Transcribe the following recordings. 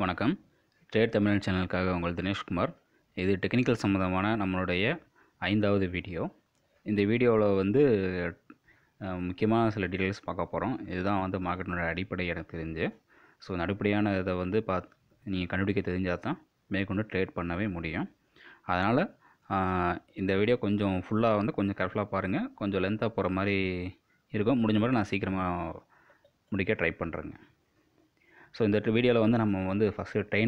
வணக்கம். ட்ரேட் தமிழ் சேனலுக்காக உங்கள் தினேஷ்குமார். இது டெக்னிக்கல் சம்மந்தமான நம்மளுடைய 5வது வீடியோ. இந்த வீடியோவில் வந்து முக்கியமான சில டீட்டெயில்ஸ் பார்க்க போகிறோம். இதுதான் வந்து மார்க்கெட்டினுடைய அடிப்படை எனக்கு தெரிஞ்சு. ஸோ அடிப்படையான இதை வந்து நீங்கள் கண்டுபிடிக்க தெரிஞ்சால் தான் மேற்கொண்டு ட்ரேட் பண்ணவே முடியும். அதனால் இந்த வீடியோ கொஞ்சம் ஃபுல்லாக வந்து கொஞ்சம் கேர்ஃபுல்லாக பாருங்கள். கொஞ்சம் லென்த்தாக போகிற மாதிரி இருக்கும். முடிஞ்ச மாதிரி நான் சீக்கிரமாக முடிக்க ட்ரை பண்ணுறேங்க. ஸோ இந்த வீடியோவில் வந்து நம்ம வந்து ஃபஸ்ட்டு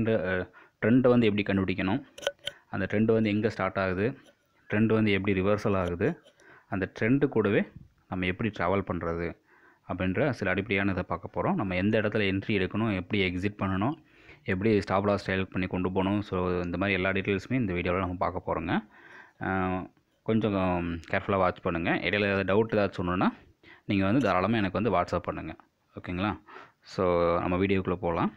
ட்ரெண்டை வந்து எப்படி கண்டுபிடிக்கணும், அந்த ட்ரெண்டு வந்து எங்கே ஸ்டார்ட் ஆகுது, ட்ரெண்டு வந்து எப்படி ரிவர்சல் ஆகுது, அந்த ட்ரெண்டு கூடவே நம்ம எப்படி ட்ராவல் பண்ணுறது அப்படின்ற சில அடிப்படையான இதை பார்க்க போகிறோம். நம்ம எந்த இடத்துல என்ட்ரி எடுக்கணும், எப்படி எக்ஸிட் பண்ணணும், எப்படி ஸ்டாப் லாஸ் ட்ரையல் பண்ணி கொண்டு போகணும். ஸோ இந்த மாதிரி எல்லா டீட்டெயில்ஸுமே இந்த வீடியோவில் நம்ம பார்க்க போகிறோங்க. கொஞ்சம் கேர்ஃபுல்லாக வாட்ச் பண்ணுங்கள். இடையில ஏதாவது டவுட் ஏதாச்சும் சொன்னோன்னா நீங்கள் வந்து தாராளமாக எனக்கு வந்து வாட்ஸ்அப் பண்ணுங்கள், ஓகேங்களா? ஸோ நம்ம வீடியோக்குள்ளே போகலாம்.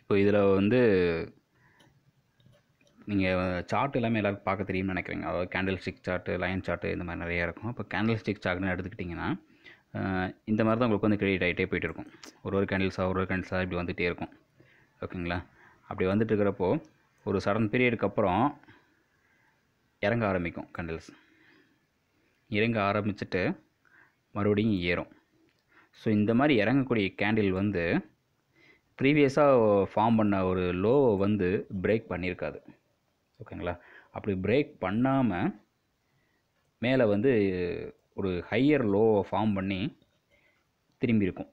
இப்போ இதில் வந்து நீங்கள் சார்ட் எல்லாமே எல்லாருக்கும் பார்க்க தெரியும்னு நினைக்கிறீங்க. அதாவது candle stick chart, line chart, இந்த மாதிரி நிறையா இருக்கும். இப்போ கேண்டில் ஸ்டிக் சார்ட்னு எடுத்துக்கிட்டிங்கன்னா இந்த மாதிரி தான் உங்களுக்கு வந்து கிரெடிட் ஆகிட்டே போய்ட்டு இருக்கும். ஒரு கேண்டில்ஸாக இப்படி வந்துகிட்டே இருக்கும், ஓகேங்களா? அப்படி வந்துட்டு இருக்கிறப்போ ஒரு சடன் பீரியடுக்கு அப்புறம் இறங்க ஆரம்பிக்கும். கேண்டில்ஸ் இறங்க ஆரம்பிச்சுட்டு மறுபடியும் ஏறும். ஸோ இந்த மாதிரி இறங்கக்கூடிய கேண்டில் வந்து ப்ரீவியஸாக ஃபார்ம் பண்ண ஒரு லோவை வந்து பிரேக் பண்ணியிருக்காது, ஓகேங்களா? அப்படி பிரேக் பண்ணாமல் மேலே வந்து ஒரு ஹையர் லோவை ஃபார்ம் பண்ணி திரும்பியிருக்கும்.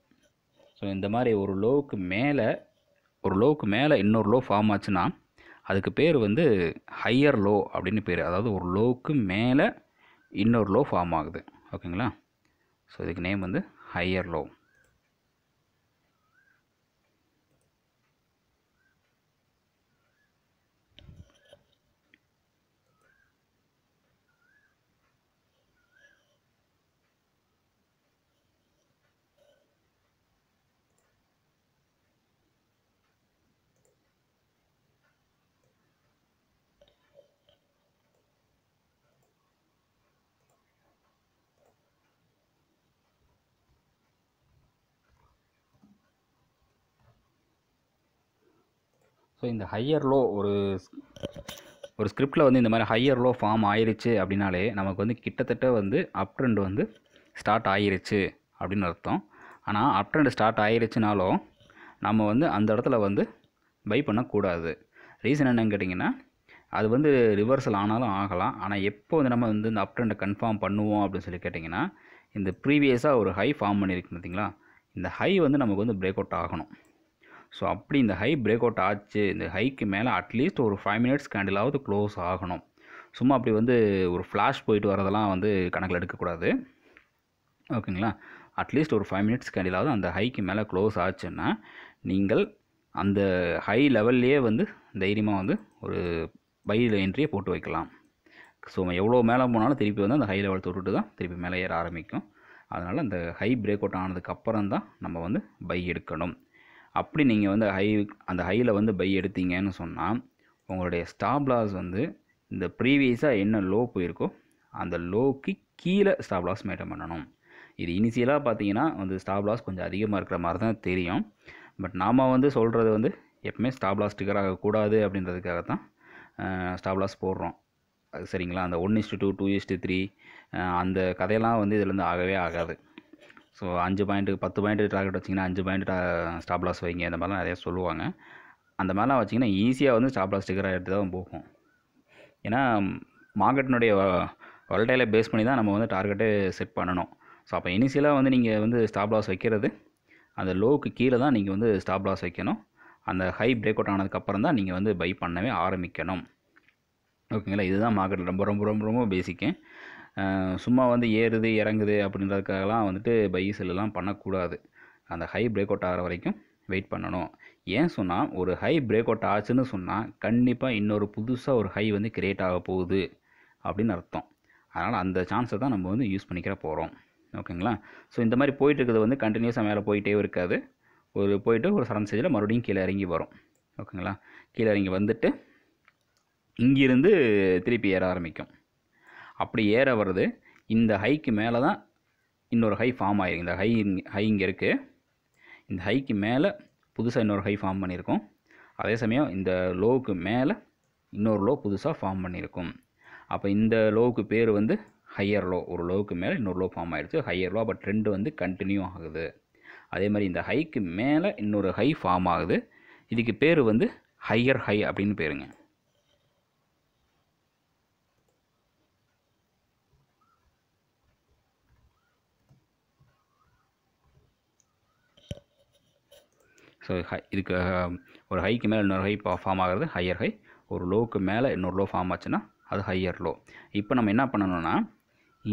ஸோ இந்த மாதிரி ஒரு லோவுக்கு மேலே இன்னொரு லோ ஃபார்ம் ஆச்சுன்னா அதுக்கு பேர் வந்து ஹையர் லோ அப்படின்னு பேர். அதாவது ஒரு லோவுக்கு மேலே இன்னொரு லோ ஃபார்ம் ஆகுது, ஓகேங்களா? ஸோ இதுக்கு நேம் வந்து ஹையர் லோ. ஸோ இந்த ஹையர் லோ ஒரு ஸ்கிரிப்டில் வந்து இந்த மாதிரி ஹையர் லோ ஃபார்ம் ஆயிருச்சு அப்படின்னாலே நமக்கு வந்து கிட்டத்தட்ட வந்து அப் ட்ரெண்ட் வந்து ஸ்டார்ட் ஆகிருச்சு அப்படின்னு அர்த்தம். ஆனால் அப் ட்ரெண்ட் ஸ்டார்ட் ஆகிருச்சுனாலும் நம்ம வந்து அந்த இடத்துல வந்து பை பண்ணக்கூடாது. ரீசன் என்னன்னு கேட்டிங்கன்னா, அது வந்து ரிவர்சல் ஆனாலும் ஆகலாம். ஆனால் எப்போ வந்து நம்ம வந்து இந்த அப் ட்ரெண்டை கன்ஃபார்ம் பண்ணுவோம் அப்படின்னு சொல்லி கேட்டிங்கன்னா, இந்த ப்ரீவியஸாக ஒரு ஹை ஃபார்ம் பண்ணியிருக்கு பார்த்தீங்களா, இந்த ஹை வந்து நமக்கு வந்து பிரேக் அவுட் ஆகணும். ஸோ அப்படி இந்த ஹை பிரேக் அவுட் ஆச்சு, இந்த ஹைக்கு மேலே அட்லீஸ்ட் ஒரு 5 minutes கேண்டிலாவது க்ளோஸ் ஆகணும். சும்மா அப்படி வந்து ஒரு ஃப்ளாஷ் போயிட்டு வரதெல்லாம் வந்து கணக்கில் எடுக்கக்கூடாது, ஓகேங்களா? அட்லீஸ்ட் ஒரு 5 minutes கேண்டிலாவது அந்த ஹைக்கு மேலே க்ளோஸ் ஆச்சுன்னா நீங்கள் அந்த ஹை லெவல்லையே வந்து தைரியமாக வந்து ஒரு பையில் என்ட்ரியை போட்டு வைக்கலாம். ஸோ எவ்வளோ மேலே போனாலும் திருப்பி வந்து அந்த ஹை லெவல் தொட்டுட்டு தான் திருப்பி மேலே ஏற ஆரம்பிக்கும். அதனால் அந்த ஹை பிரேக் அவுட் ஆனதுக்கப்புறம் தான் நம்ம வந்து பை எடுக்கணும். அப்படி நீங்கள் வந்து அந்த ஹையில் வந்து பை எடுத்தீங்கன்னு சொன்னால் உங்களுடைய ஸ்டாப் லாஸ் வந்து இந்த ப்ரீவியஸாக என்ன லோ போயிருக்கோ அந்த லோக்கு கீழே ஸ்டாப் லாஸ் மெயின்டைன் பண்ணணும். இது இனிஷியலாக பார்த்தீங்கன்னா வந்து ஸ்டாப் லாஸ் கொஞ்சம் அதிகமாக இருக்கிற மாதிரி தான் தெரியும். பட் நாம் வந்து சொல்கிறது வந்து எப்பவுமே ஸ்டாப் லாஸ் டிக்கர் ஆகக்கூடாது அப்படின்றதுக்காக தான் ஸ்டாப் லாஸ் போடுறோம், சரிங்களா? அந்த 1:2, 2:3 அந்த கதையெல்லாம் வந்து இதில் இருந்து ஆகவே ஆகாது. ஸோ 5 பாயிண்ட்டு 10 பாயிண்ட்டு டார்கெட் வச்சிங்கன்னா 5 பாயிண்ட்டு ஸ்டாப் லாஸ் வைங்க, இந்த மாதிரிலாம் நிறையா சொல்லுவாங்க. அந்த மாதிரிலாம் வச்சிங்கன்னா ஈஸியாக வந்து ஸ்டாப் லாஸ் டிக்கராக எடுத்து தான் போகும். ஏன்னா மார்க்கெட்டினுடைய வரல்டையில பேஸ் பண்ணி தான் நம்ம வந்து டார்கெட்டே செட் பண்ணணும். ஸோ அப்போ இனிஷியலாக வந்து நீங்கள் வந்து ஸ்டாப் லாஸ் வைக்கிறது அந்த லோவுக்கு கீழே தான் நீங்கள் வந்து ஸ்டாப் லாஸ் வைக்கணும். அந்த ஹை பிரேக் அவுட் ஆனதுக்கப்புறம் தான் நீங்கள் வந்து பை பண்ணவே ஆரம்பிக்கணும், ஓகேங்களா? இதுதான் மார்க்கெட்டில் ரொம்ப ரொம்ப ரொம்ப ரொம்ப பேசிக்கு. சும்மா வந்து ஏறுது இறங்குது அப்படின்றதுக்காகலாம் வந்துட்டு பை செல்லாம் பண்ணக்கூடாது. அந்த ஹை பிரேக் அவுட் ஆகிற வரைக்கும் வெயிட் பண்ணணும். ஏன் சொன்னால் ஒரு ஹை பிரேக் அவுட் ஆச்சுன்னு சொன்னால் கண்டிப்பாக இன்னொரு புதுசாக ஒரு ஹை வந்து கிரியேட் ஆக போகுது அப்படின்னு அர்த்தம். அதனால் அந்த சான்ஸை தான் நம்ம வந்து யூஸ் பண்ணிக்கிற போகிறோம், ஓகேங்களா? ஸோ இந்த மாதிரி போயிட்டு இருக்கிறது வந்து கண்டினியூஸாக மேலே போயிட்டே இருக்காது. ஒரு சடன் ஸ்டேஜில் மறுபடியும் கீழே இறங்கி வரும், ஓகேங்களா? கீழே இறங்கி வந்துட்டு இங்கிருந்து திருப்பி ஏற ஆரம்பிக்கும். அப்படி ஏற வருது இந்த ஹைக்கு மேலே தான் இன்னொரு ஹை ஃபார்ம் ஆகிருக்கு. இந்த ஹை இங்கே இருக்குது, இந்த ஹைக்கு மேலே புதுசாக இன்னொரு ஹை ஃபார்ம் பண்ணியிருக்கோம். அதே சமயம் இந்த லோவுக்கு மேலே இன்னொரு லோ புதுசாக ஃபார்ம் பண்ணியிருக்கும். அப்போ இந்த லோவுக்கு பேர் வந்து ஹையர் லோ. ஒரு லோவுக்கு மேலே இன்னொரு லோ ஃபார்ம் ஆகிடுச்சு, ஹையர் லோ. அப்போ ட்ரெண்டு வந்து கண்டினியூ ஆகுது. அதே மாதிரி இந்த ஹைக்கு மேலே இன்னொரு ஹை ஃபார்ம் ஆகுது. இதுக்கு பேர் வந்து ஹையர் ஹை அப்படின்னு பேருங்க. ஸோ ஹை, இதுக்கு ஒரு ஹைக்கு மேலே இன்னொரு ஹை ஃபார்ம் ஆகிறது ஹையர் ஹை. ஒரு லோவுக்கு மேலே இன்னொரு லோ ஃபார்ம் ஆச்சுன்னா அது ஹையர் லோ. இப்போ நம்ம என்ன பண்ணணும்னா,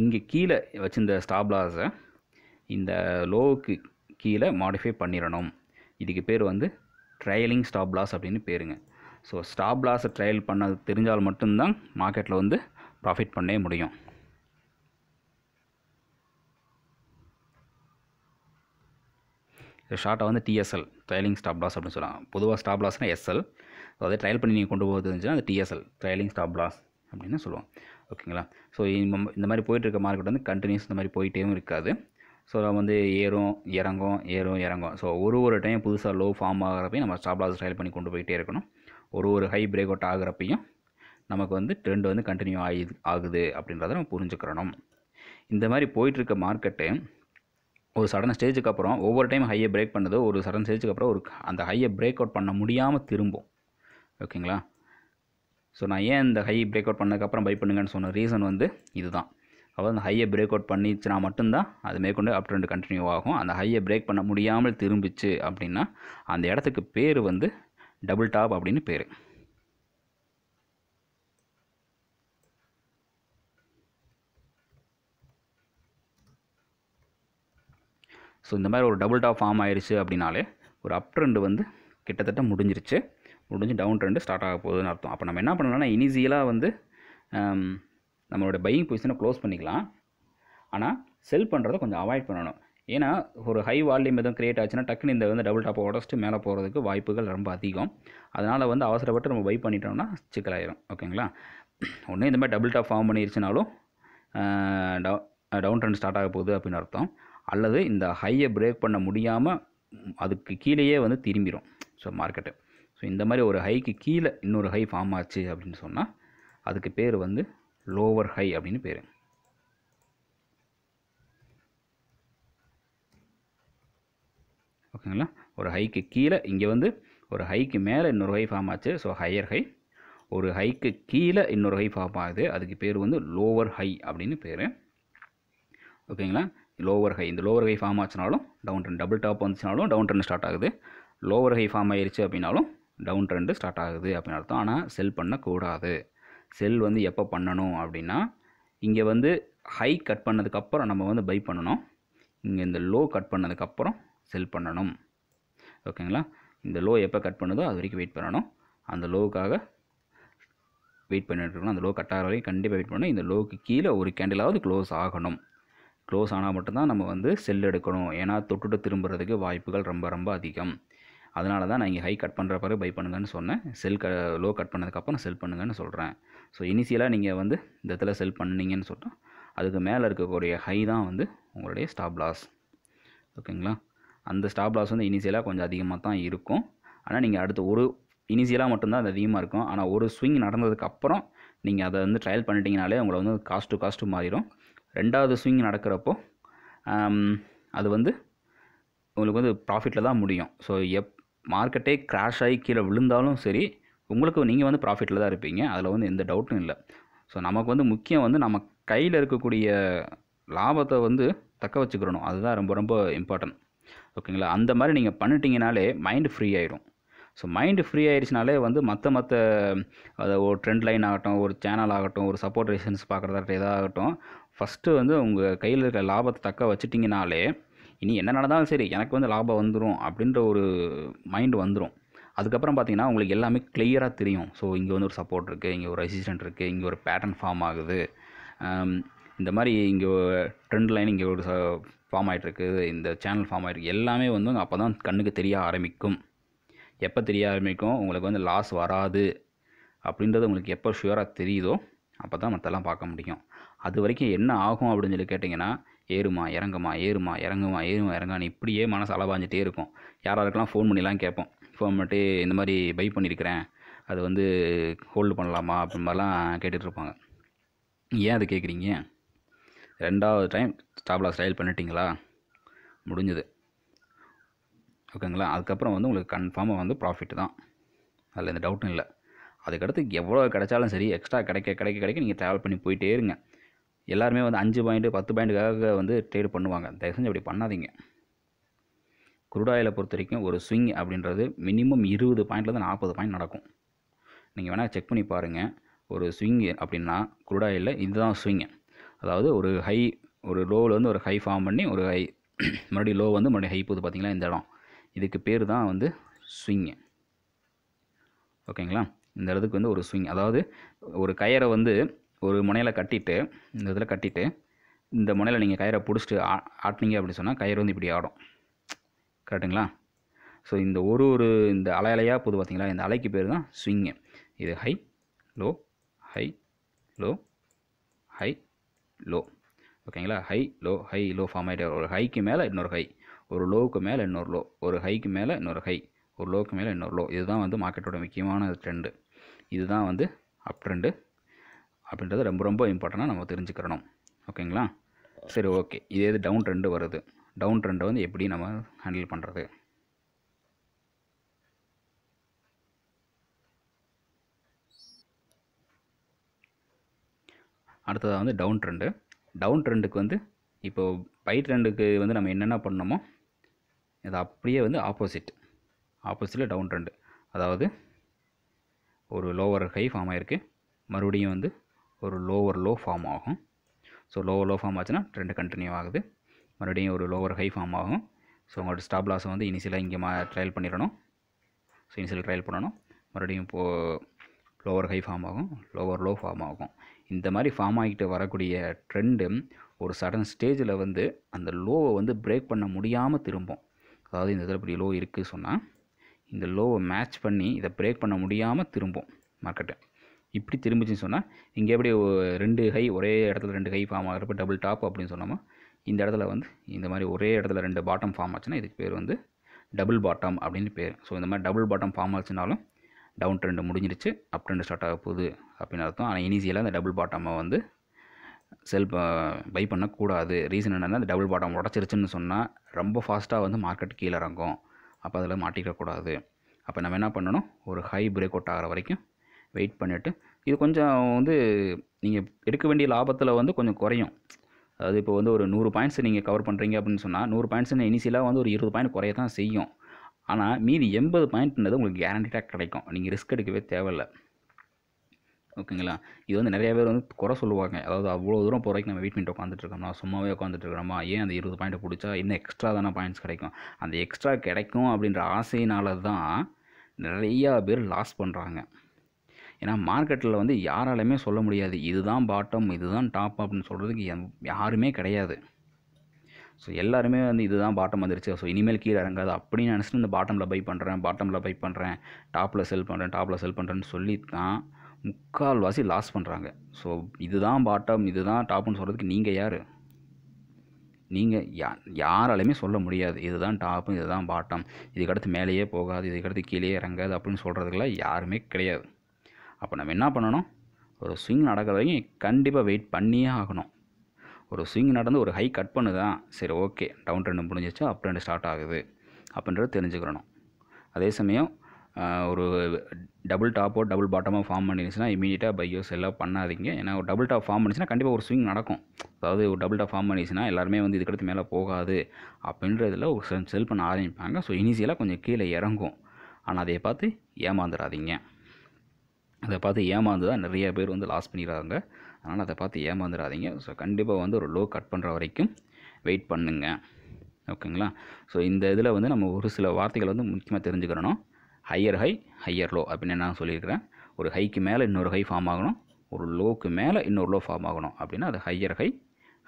இங்கே கீழே வச்சு இந்த ஸ்டாப்லாஸை இந்த லோவுக்கு கீழே மாடிஃபை பண்ணிடணும். இதுக்கு பேர் வந்து ட்ரையலிங் ஸ்டாப்லாஸ் அப்படின்னு பேருங்க. ஸோ ஸ்டாப்லாஸை ட்ரையல் பண்ண தெரிஞ்சால் மட்டும்தான் மார்க்கெட்டில் வந்து ப்ராஃபிட் பண்ணவே முடியும். ஷார்ட்டாக வந்து டிஎஸ்எல், ட்ரையலிங் ஸ்டாப்லாஸ் அப்படின்னு சொல்லலாம். பொதுவாக ஸ்டாப்லாஸ்னால் எஸ்எல். ஸோ அதை ட்ரையல் பண்ணி நீங்கள் கொண்டு போகிறது இருந்துச்சுன்னா அது டிஎஸ்எல், ட்ரையலிங் ஸ்டாப்லாஸ் அப்படின்னு சொல்லுவோம். ஓகேங்களா? ஸோ இந்த மாதிரி போயிட்டுருக்க மார்க்கெட் வந்து கண்டினியூஸ் இந்த மாதிரி போயிட்டேவும் இருக்காது. ஸோ நம்ம வந்து ஏறும் இறங்கும், ஏறும் இறங்கும். ஸோ ஒரு டைம் புதுசாக லோ ஃபார்ம் ஆகிறப்பையும் நம்ம ஸ்டாப்லாஸ் ட்ரையல் பண்ணி கொண்டு போயிட்டே இருக்கணும். ஒரு ஹை பிரேக் அவுட் ஆகிறப்பையும் நமக்கு வந்து ட்ரெண்ட் வந்து கண்டினியூ ஆகுது அப்படின்றத நம்ம புரிஞ்சுக்கிறணும். இந்த மாதிரி போயிட்டுருக்க மார்க்கெட்டு ஒரு சடன் ஸ்டேஜுக்கு அப்புறம் ஒவ்வொரு டைம் ஹையை பிரேக் பண்ணுது. ஒரு சடன் ஸ்டேஜுக்கு அப்புறம் ஒரு அந்த ஹையை பிரேக் அவுட் பண்ண முடியாமல் திரும்பும். ஓகேங்களா? ஸோ நான் ஏன் இந்த ஹை பிரேக் அவுட் பண்ணதுக்கப்புறம் பை பண்ணுங்கன்னு சொன்ன ரீசன் வந்து இதுதான். அதாவது அந்த ஹையை பிரேக் அவுட் பண்ணிச்சுன்னா மட்டும்தான் அது மேற்கொண்டு அப் ட்ரெண்ட் கண்டினியூ ஆகும். அந்த ஹையை பிரேக் பண்ண முடியாமல் திரும்பிச்சு அப்படின்னா அந்த இடத்துக்கு பேர் வந்து டபுள் டாப் அப்படின்னு பேர். ஸோ இந்த மாதிரி ஒரு டபுள் டாப் ஃபார்ம் ஆயிடுச்சு அப்படின்னாலே ஒரு அப் ட்ரெண்டு வந்து கிட்டத்தட்ட முடிஞ்சிருச்சு. முடிஞ்சு டவுன் ட்ரெண்டு ஸ்டார்ட் ஆக போகுதுன்னு அர்த்தம். அப்போ நம்ம என்ன பண்ணலாம்னா, இனிஷியலாக வந்து நம்மளோட பையிங் பொசிஷனை க்ளோஸ் பண்ணிக்கலாம். ஆனால் செல் பண்ணுறதை கொஞ்சம் அவாய்ட் பண்ணணும். ஏன்னா ஒரு ஹை வால்யூம் எதுவும் க்ரியேட் ஆச்சுன்னா டக்குன்னு இந்த வந்து டபுள் டாப் உடச்சிட்டு மேலே போகிறதுக்கு வாய்ப்புகள் ரொம்ப அதிகம். அதனால் வந்து அவசரப்பட்டு நம்ம பை பண்ணிட்டோம்னா சிக்கலாயிரும். ஓகேங்களா? ஒன்று இந்த மாதிரி டபுள் டாப் ஃபார்ம் பண்ணிடுச்சுனாலும் டவுன் ட்ரெண்ட் ஸ்டார்ட் ஆக போகுது அப்படின்னு அர்த்தம். அல்லது இந்த ஹையை பிரேக் பண்ண முடியாமல் அதுக்கு கீழேயே வந்து திரும்பிடும் ஸோ மார்க்கெட்டு. ஸோ இந்த மாதிரி ஒரு ஹைக்கு கீழே இன்னொரு ஹை ஃபார்ம் ஆச்சு அப்படின்னு சொன்னால் அதுக்கு பேர் வந்து லோவர் ஹை அப்படின்னு பேர். ஓகேங்களா? ஒரு ஹைக்கு கீழே இங்கே வந்து ஒரு ஹைக்கு மேலே இன்னொரு ஹை ஃபார்ம் ஆச்சு, ஸோ ஹையர் ஹை. ஒரு ஹைக்கு கீழே இன்னொரு ஹை ஃபார்ம் ஆகுது, அதுக்கு பேர் வந்து லோவர் ஹை அப்படின்னு பேர். ஓகேங்களா? Lower high. இந்த லோவர் ஹை ஃபார்ம் ஆச்சுனாலும் டவுன் ட்ரெண்ட், டபுள் டாப் வந்துச்சுனாலும் டவுன் ட்ரெண்ட் ஸ்டார்ட் ஆகுது. லோவர் ஹை ஃபார்ம் ஆயிடுச்சு அப்படின்னாலும் டவுன் ட்ரெண்டு ஸ்டார்ட் ஆகுது அப்படின்னு அர்த்தம். ஆனால் செல் பண்ணக்கூடாது. செல் வந்து எப்போ பண்ணணும் அப்படின்னா, இங்கே வந்து ஹை கட் பண்ணதுக்கப்புறம் நம்ம வந்து பை பண்ணணும். இங்கே இந்த லோ கட் பண்ணதுக்கப்புறம் செல் பண்ணணும். ஓகேங்களா? இந்த லோ எப்போ கட் பண்ணுதோ அது வரைக்கும் வெயிட் பண்ணணும். அந்த லோவுக்காக வெயிட் பண்ணிட்டு இருக்கணும். அந்த லோ கட் ஆகிற வரைக்கும் கண்டிப்பாக வெயிட் பண்ணணும். இந்த லோவுக்கு கீழே ஒரு கேண்டிலாவது க்ளோஸ் ஆகணும். க்ளோஸ் ஆனால் மட்டும்தான் நம்ம வந்து செல் எடுக்கணும். ஏன்னா தொட்டுட்டு திரும்புறதுக்கு வாய்ப்புகள் ரொம்ப ரொம்ப அதிகம். அதனால தான் நான் இங்கே ஹை கட் பண்ணுற பிறகு பை பண்ணுங்கன்னு சொன்னேன். லோ கட் பண்ணதுக்கப்புறம் செல் பண்ணுங்கன்னு சொல்கிறேன். ஸோ இனிஷியலாக நீங்கள் வந்து இந்த இடத்துல செல் பண்ணிங்கன்னு சொன்னால் அதுக்கு மேலே இருக்கக்கூடிய ஹை தான் வந்து உங்களுடைய ஸ்டாப் லாஸ். ஓகேங்களா? அந்த ஸ்டாப் லாஸ் வந்து இனிஷியலாக கொஞ்சம் அதிகமாக தான் இருக்கும். ஆனால் நீங்கள் அடுத்து ஒரு இனிஷியலாக மட்டும்தான் அது அதிகமாக இருக்கும். ஆனால் ஒரு ஸ்விங் நடந்ததுக்கப்புறம் நீங்கள் அதை வந்து ட்ரையல் பண்ணிட்டீங்கனாலே உங்களை வந்து காஸ்ட்டு மாறிடும். ரெண்டாவது ஸ்விங் நடக்கிறப்போ அது வந்து உங்களுக்கு வந்து ப்ராஃபிட்டில் தான் முடியும். ஸோ மார்க்கெட்டே கிராஷ் ஆகி கீழே விழுந்தாலும் சரி, உங்களுக்கு நீங்கள் வந்து ப்ராஃபிட்டில் தான் இருப்பீங்க. அதில் வந்து எந்த டவுட்டும் இல்லை. ஸோ நமக்கு வந்து முக்கியம் வந்து நம்ம கையில் இருக்கக்கூடிய லாபத்தை வந்து தக்க வச்சுக்கிறணும். அதுதான் ரொம்ப ரொம்ப இம்பார்ட்டன்ட். ஓகேங்களா? அந்த மாதிரி நீங்கள் பண்ணிட்டீங்கனாலே மைண்டு ஃப்ரீ ஆகிடும். ஸோ மைண்டு ஃப்ரீ ஆயிடுச்சுனாலே வந்து மற்ற அதை ஒரு ட்ரெண்ட் லைன் ஆகட்டும், ஒரு சேனல் ஆகட்டும், ஒரு சப்போர்ட் ரெசிஸ்டன்ஸ் பார்க்குறதாகட்டும், எதாகட்டும், ஃபஸ்ட்டு வந்து உங்கள் கையில் இருக்கிற லாபத்தை தக்க வச்சுட்டிங்கனாலே இனி என்ன நடந்தாலும் சரி எனக்கு வந்து லாபம் வந்துடும் அப்படின்ற ஒரு மைண்டு வந்துடும். அதுக்கப்புறம் பார்த்திங்கன்னா உங்களுக்கு எல்லாமே கிளியராக தெரியும். ஸோ இங்கே வந்து ஒரு சப்போர்ட் இருக்குது, இங்கே ஒரு ரெசிஸ்டன்ட் இருக்குது, இங்கே ஒரு பேட்டர்ன் ஃபார்ம் ஆகுது, இந்த மாதிரி இங்கே ட்ரெண்ட் லைன் இங்கே ஒரு ஃபார்ம் ஆகிட்ருக்கு, இந்த சேனல் ஃபார்ம் ஆகிருக்கு, எல்லாமே வந்து அப்போ தான் கண்ணுக்கு தெரிய ஆரம்பிக்கும். எப்போ தெரிய ஆரம்பிக்கும்? உங்களுக்கு வந்து லாஸ் வராது அப்படின்றது உங்களுக்கு எப்போ ஷுவராக தெரியுதோ அப்போ தான் மற்றெல்லாம் பார்க்க முடியும். அது வரைக்கும் என்ன ஆகும் அப்படின்னு சொல்லி கேட்டிங்கன்னா, ஏறுமா இறங்குமான்னு இப்படியே மனசு அலபாஞ்சிட்டே இருக்கும். யாராருக்கெல்லாம் ஃபோன் பண்ணிலாம் கேட்போம், ஃபோன் பண்ணிட்டு இந்த மாதிரி பை பண்ணியிருக்கிறேன் அது வந்து ஹோல்டு பண்ணலாமா அப்படின் மாதிரிலாம் கேட்டுட்ருப்பாங்க. ஏன் அது கேட்குறீங்க? ரெண்டாவது டைம் ஸ்டாப் லாஸ் ட்ரையல் பண்ணிட்டீங்களா முடிஞ்சது, ஓகேங்களா? அதுக்கப்புறம் வந்து உங்களுக்கு கன்ஃபார்மாக வந்து ப்ராஃபிட் தான், அதில் எந்த டவுட்டும் இல்லை. அதுக்கடுத்து எவ்வளோ கிடைச்சாலும் சரி, எக்ஸ்ட்ரா கிடைக்க நீங்கள் ட்ராவல் பண்ணி போயிட்டே இருங்க. எல்லாருமே வந்து 5 பாயிண்ட்டு 10 பாயிண்ட்டுக்காக வந்து ட்ரேடு பண்ணுவாங்க, தயவு செஞ்சு அப்படி பண்ணாதீங்க. குரூட் ஆயிலை பொறுத்த வரைக்கும் ஒரு ஸ்விங் அப்படின்றது மினிமம் 20 பாயிண்ட்லேருந்து 40 பாயிண்ட் நடக்கும். நீங்கள் வேணால் செக் பண்ணி பாருங்கள். ஒரு ஸ்விங் அப்படின்னா குரூட் ஆயிலில் இதுதான் ஸ்விங்கு, அதாவது ஒரு ஹை, ஒரு லோவில் வந்து ஒரு ஹை ஃபார்ம் பண்ணி ஒரு ஹை மறுபடியும் லோ வந்து மறுபடியும் ஹை போகுது, பார்த்திங்களா? இந்த இடம் இதுக்கு பேர் தான் வந்து ஸ்விங்கு, ஓகேங்களா? இந்த இடத்துக்கு வந்து ஒரு ஸ்விங், அதாவது ஒரு கயிறை வந்து ஒரு முனையில் கட்டிட்டு, இந்த இதில் கட்டிட்டு இந்த முனையில் நீங்கள் கயிறை பிடிச்சிட்டு ஆட்டினீங்க அப்படின்னு சொன்னால் கயிறு வந்து இப்படி ஆடும், கரெக்டுங்களா? ஸோ இந்த ஒரு இந்த அலையாக போது பார்த்திங்களா, இந்த அலைக்கு பேர் தான் ஸ்விங்கு. இது high low high low high low, ஓகேங்களா? High low high low form ஆகிட்டே, ஒரு ஹைக்கு மேலே இன்னொரு ஹை, ஒரு லோவுக்கு மேலே இன்னொரு லோ, ஒரு ஹைக்கு மேலே இன்னொரு ஹை, ஒரு லோவுக்கு மேலே இன்னொரு லோ. இதுதான் வந்து மார்க்கெட்டோட முக்கியமான ட்ரெண்டு, இதுதான் வந்து அப் ட்ரெண்டு அப்படின்றது ரொம்ப ரொம்ப இம்பார்ட்டண்ட்டாக நம்ம தெரிஞ்சுக்கிறணும், ஓகேங்களா? சரி, ஓகே. இதே இது டவுன் ட்ரெண்டு வருது, டவுன் ட்ரெண்டை வந்து எப்படி நம்ம ஹேண்டில் பண்ணுறது? அடுத்ததாக வந்து டவுன் ட்ரெண்டு. டவுன் ட்ரெண்டுக்கு வந்து இப்போது பை ட்ரெண்டுக்கு வந்து நம்ம என்னென்ன பண்ணணுமோ அது அப்படியே வந்து ஆப்போசிட்டில் டவுன் ட்ரெண்டு, அதாவது ஒரு லோவர் ஹை ஃபார்ம் ஆகிருக்கு, மறுபடியும் வந்து ஒரு லோவர் லோ ஃபார்ம் ஆகும். ஸோ லோவர் லோ ஃபார்ம் ஆச்சுன்னா ட்ரெண்டு கண்டினியூ ஆகுது, மறுபடியும் ஒரு லோவர் ஹை ஃபார்ம் ஆகும். ஸோ உங்களோட ஸ்டாப் லாஸை வந்து இனிஷியலாக இங்கே ட்ரையல் பண்ணிடணும். ஸோ இனிஷியல் ட்ரையல் பண்ணணும், மறுபடியும் இப்போது லோவர் ஹை ஃபார்ம் ஆகும், லோவர் லோ ஃபார்ம் ஆகும். இந்த மாதிரி ஃபார்ம் ஆகிட்டு வரக்கூடிய ட்ரெண்டு ஒரு சடன் ஸ்டேஜில் வந்து அந்த லோவை வந்து பிரேக் பண்ண முடியாமல் திரும்பும். அதாவது இந்த இதில் இப்படி லோ இருக்குது சொன்னால் இந்த லோவை மேட்ச் பண்ணி இதை பிரேக் பண்ண முடியாமல் திரும்பும் மார்க்கெட்டு. இப்படி திரும்பிச்சின்னு சொன்னால் இங்கே எப்படி 2 ஹை ஒரே இடத்துல 2 ஹை ஃபார்ம் ஆகிறப்ப டபுள் டாப் அப்படின்னு சொன்னோமா, இந்த இடத்துல வந்து இந்த மாதிரி ஒரே இடத்துல 2 பாட்டம் ஃபார்ம் ஆச்சுன்னா இதுக்கு பேர் வந்து டபுள் பாட்டம் அப்படின்னு பேர். ஸோ இந்த மாதிரி டபுள் பாட்டம் ஃபார்ம் ஆச்சுனாலும் டவுன் ட்ரெண்டு முடிஞ்சிருச்சு, அப் ட்ரெண்டு ஸ்டார்ட் ஆக போகுது அப்படின்னு அர்த்தம். ஆனால் இனிஷியலாக அந்த டபுள் பாட்டமை வந்து பை பண்ணக்கூடாது. ரீசன் என்னென்னா அந்த டபுள் பாட்டம் உடச்சிருச்சுன்னு சொன்னால் ரொம்ப ஃபாஸ்ட்டாக வந்து மார்க்கெட் கீழே இறங்கும், அப்போ அதில் மாட்டிக்கக்கூடாது. அப்போ நம்ம என்ன பண்ணணும், ஒரு ஹை பிரேக் அவுட் ஆகிற வரைக்கும் வெயிட் பண்ணிவிட்டு, இது கொஞ்சம் வந்து நீங்கள் எடுக்க வேண்டிய லாபத்தில் வந்து கொஞ்சம் குறையும். அதாவது இப்போ வந்து ஒரு 100 பாயிண்ட்ஸ் நீங்கள் கவர் பண்ணுறீங்க அப்படின்னு சொன்னால் 100 பாயிண்ட்ஸ்ன்னு இனிஷியலாக வந்து ஒரு 20 பாயிண்ட் குறைய தான் செய்யும். ஆனால் மீதி 80 பாயிண்ட்ன்றது உங்களுக்கு கேரண்டிட்டாக கிடைக்கும், நீங்கள் ரிஸ்க் எடுக்கவே தேவையில்லை, ஓகேங்களா? இது வந்து நிறைய பேர் வந்து குறை சொல்லுவாங்க, அதாவது அவ்வளோ தூரம் போகிற வரைக்கும் நம்ம வெயிட் பண்ணிட்டு உட்காந்துட்ருக்கோம்னா சும்மாவே உட்காந்துட்ருக்கிறோமா, ஏன் அந்த 20 பாயிண்ட்டை பிடிச்சா இன்னும் எக்ஸ்ட்ரா தானே பாயிண்ட்ஸ் கிடைக்கும், அந்த எக்ஸ்ட்ரா கிடைக்கும் அப்படின்ற ஆசையினால தான் நிறையா பேர் லாஸ் பண்ணுறாங்க. ஏன்னா மார்க்கெட்டில் வந்து யாராலையுமே சொல்ல முடியாது இதுதான் பாட்டம் இதுதான் டாப் அப்படின்னு சொல்கிறதுக்கு யாருமே கிடையாது. ஸோ எல்லாருமே வந்து இதுதான் பாட்டம் வந்துருச்சு, ஸோ இனிமேல் கீழே இறங்காது அப்படின்னு நினச்சிட்டு இந்த பாட்டமில் பை பண்ணுறேன் டாப்பில் செல் பண்ணுறேன்னு சொல்லி தான் முக்கால்வாசி லாஸ் பண்ணுறாங்க. ஸோ இதுதான் பாட்டம் இதுதான் டாப்னு சொல்கிறதுக்கு நீங்கள் யார்? நீங்கள் யாராலையுமே சொல்ல முடியாது இதுதான் டாப்பு இதுதான் பாட்டம், இதுக்கடுத்து மேலேயே போகாது இதுக்கடுத்து கீழே இறங்காது அப்படின்னு சொல்கிறதுக்கெல்லாம் யாருமே கிடையாது. அப்போ நம்ம என்ன பண்ணணும், ஒரு ஸ்விங் நடக்கிற வரைக்கும் கண்டிப்பாக வெயிட் பண்ணியே ஆகணும். ஒரு ஸ்விங் நடந்து ஒரு ஹை கட் பண்ணுதான், சரி ஓகே டவுன் ட்ரெண்டு முடிஞ்சிச்சு அப் ட்ரெண்டு ஸ்டார்ட் ஆகுது அப்படின்றது தெரிஞ்சுக்கிறணும். அதே சமயம் ஒரு டபுள் டாப்போ டபுள் பாட்டமோ ஃபார்ம் பண்ணிருச்சுன்னா இமீடியட்டாக பையோ செல்லோ பண்ணாதீங்க. ஏன்னா ஒரு டபுள் டாப் ஃபார்ம் பண்ணிச்சுன்னா கண்டிப்பாக ஒரு ஸ்விங் நடக்கும், அதாவது ஒரு டபுள் டாப் ஃபார்ம் பண்ணிச்சுன்னா எல்லாருமே வந்து இதுக்கடுத்து மேலே போகாது அப்படின்றதில் ஒரு செல் பண்ண ஆரம்பிப்பாங்க. ஸோ இனிஷியலாக கொஞ்சம் கீழே இறங்கும், ஆனால் அதை பார்த்து ஏமாந்துடாதீங்க. அதை பார்த்து ஏமாந்து தான் நிறைய பேர் வந்து லாஸ் பண்ணிடுறாங்க, அதனால் அதை பார்த்து ஏமாந்துடாதீங்க. ஸோ கண்டிப்பாக வந்து ஒரு லோ கட் பண்ணுற வரைக்கும் வெயிட் பண்ணுங்க, ஓகேங்களா? ஸோ இந்த இதில் வந்து நம்ம ஒரு சில வார்த்தைகள் வந்து முக்கியமாக தெரிஞ்சுக்கிறணும். ஹையர் ஹை ஹையர் லோ அப்படின்னு நான் சொல்லியிருக்கிறேன். ஒரு ஹைக்கு மேலே இன்னொரு ஹை ஃபார்ம் ஆகணும், ஒரு லோவுக்கு மேலே இன்னொரு லோ ஃபார்ம் ஆகணும் அப்படின்னா அது ஹையர் ஹை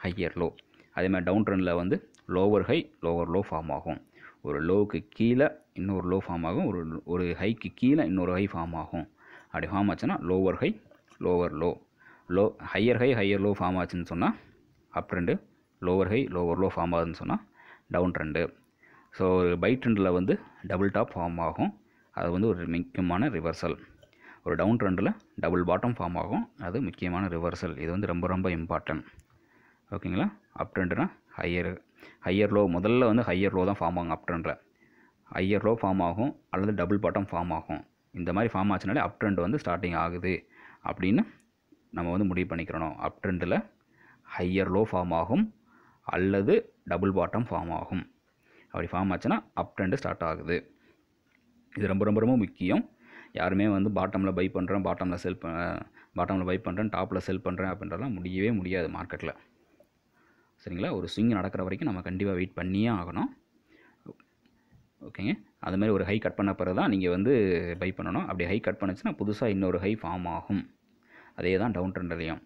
ஹையர் லோ. அதேமாதிரி டவுன் ட்ரெண்டில் வந்து lower high lower low form ஆகும், ஒரு லோவுக்கு கீழே இன்னொரு லோ ஃபார்ம் ஆகும், ஒரு ஹைக்கு கீழே இன்னொரு ஹை ஃபார்ம் ஆகும். அப்படி ஃபார்ம் ஆச்சுன்னா lower high lower low, higher high higher low form ஆச்சுன்னு சொன்னால் up trend, lower high, lower low form ஆகுதுன்னு சொன்னால் டவுன் ட்ரெண்டு. ஸோ பை ட்ரெண்டில் வந்து டபுள் டாப் ஃபார்ம் ஆகும், அது வந்து ஒரு முக்கியமான ரிவர்சல். ஒரு டவுன் ட்ரெண்டில் டபுள் பாட்டம் ஃபார்ம் ஆகும், அது முக்கியமான ரிவர்சல். இது வந்து ரொம்ப ரொம்ப இம்பார்ட்டன்ட். ஓகேங்களா? அப் ட்ரெண்டுனா ஹையர் லோ, முதல்ல வந்து ஹையர் லோ தான் ஃபார்ம் ஆகும். அப் ட்ரெண்டில் ஹையர் லோ ஃபார்ம் ஆகும் அல்லது டபுள் பாட்டம் ஃபார்ம் ஆகும். இந்த மாதிரி ஃபார்ம் ஆச்சுனாலே அப் ட்ரெண்ட் வந்து ஸ்டார்டிங் ஆகுது அப்படின்னு நம்ம வந்து முடிவு பண்ணிக்கிறோம். அப் ட்ரெண்டில் ஹையர் லோ ஃபார்ம் ஆகும் அல்லது டபுள் பாட்டம் ஃபார்ம் ஆகும். அப்படி ஃபார்ம் ஆச்சுன்னா அப் ட்ரெண்டு ஸ்டார்ட் ஆகுது. இது ரொம்ப ரொம்ப ரொம்ப முக்கியம். யாருமே வந்து பாட்டமில் பை பண்ணுறேன், பாட்டமில் பை பண்ணுறேன், டாப்பில் செல் பண்ணுறேன் அப்படின்றலாம் முடியவே முடியாது மார்க்கெட்டில். சரிங்களா? ஒரு ஸ்விங் நடக்கிற வரைக்கும் நம்ம கண்டிப்பாக வெயிட் பண்ணியே ஆகணும். ஓகேங்க? அதுமாதிரி ஒரு ஹை கட் பண்ண பிறகு தான் நீங்கள் வந்து பை பண்ணணும். அப்படி ஹை கட் பண்ணிச்சுன்னா புதுசாக இன்னொரு ஹை ஃபார்ம் ஆகும். அதே தான் டவுன் ட்ரெண்ட்லையும்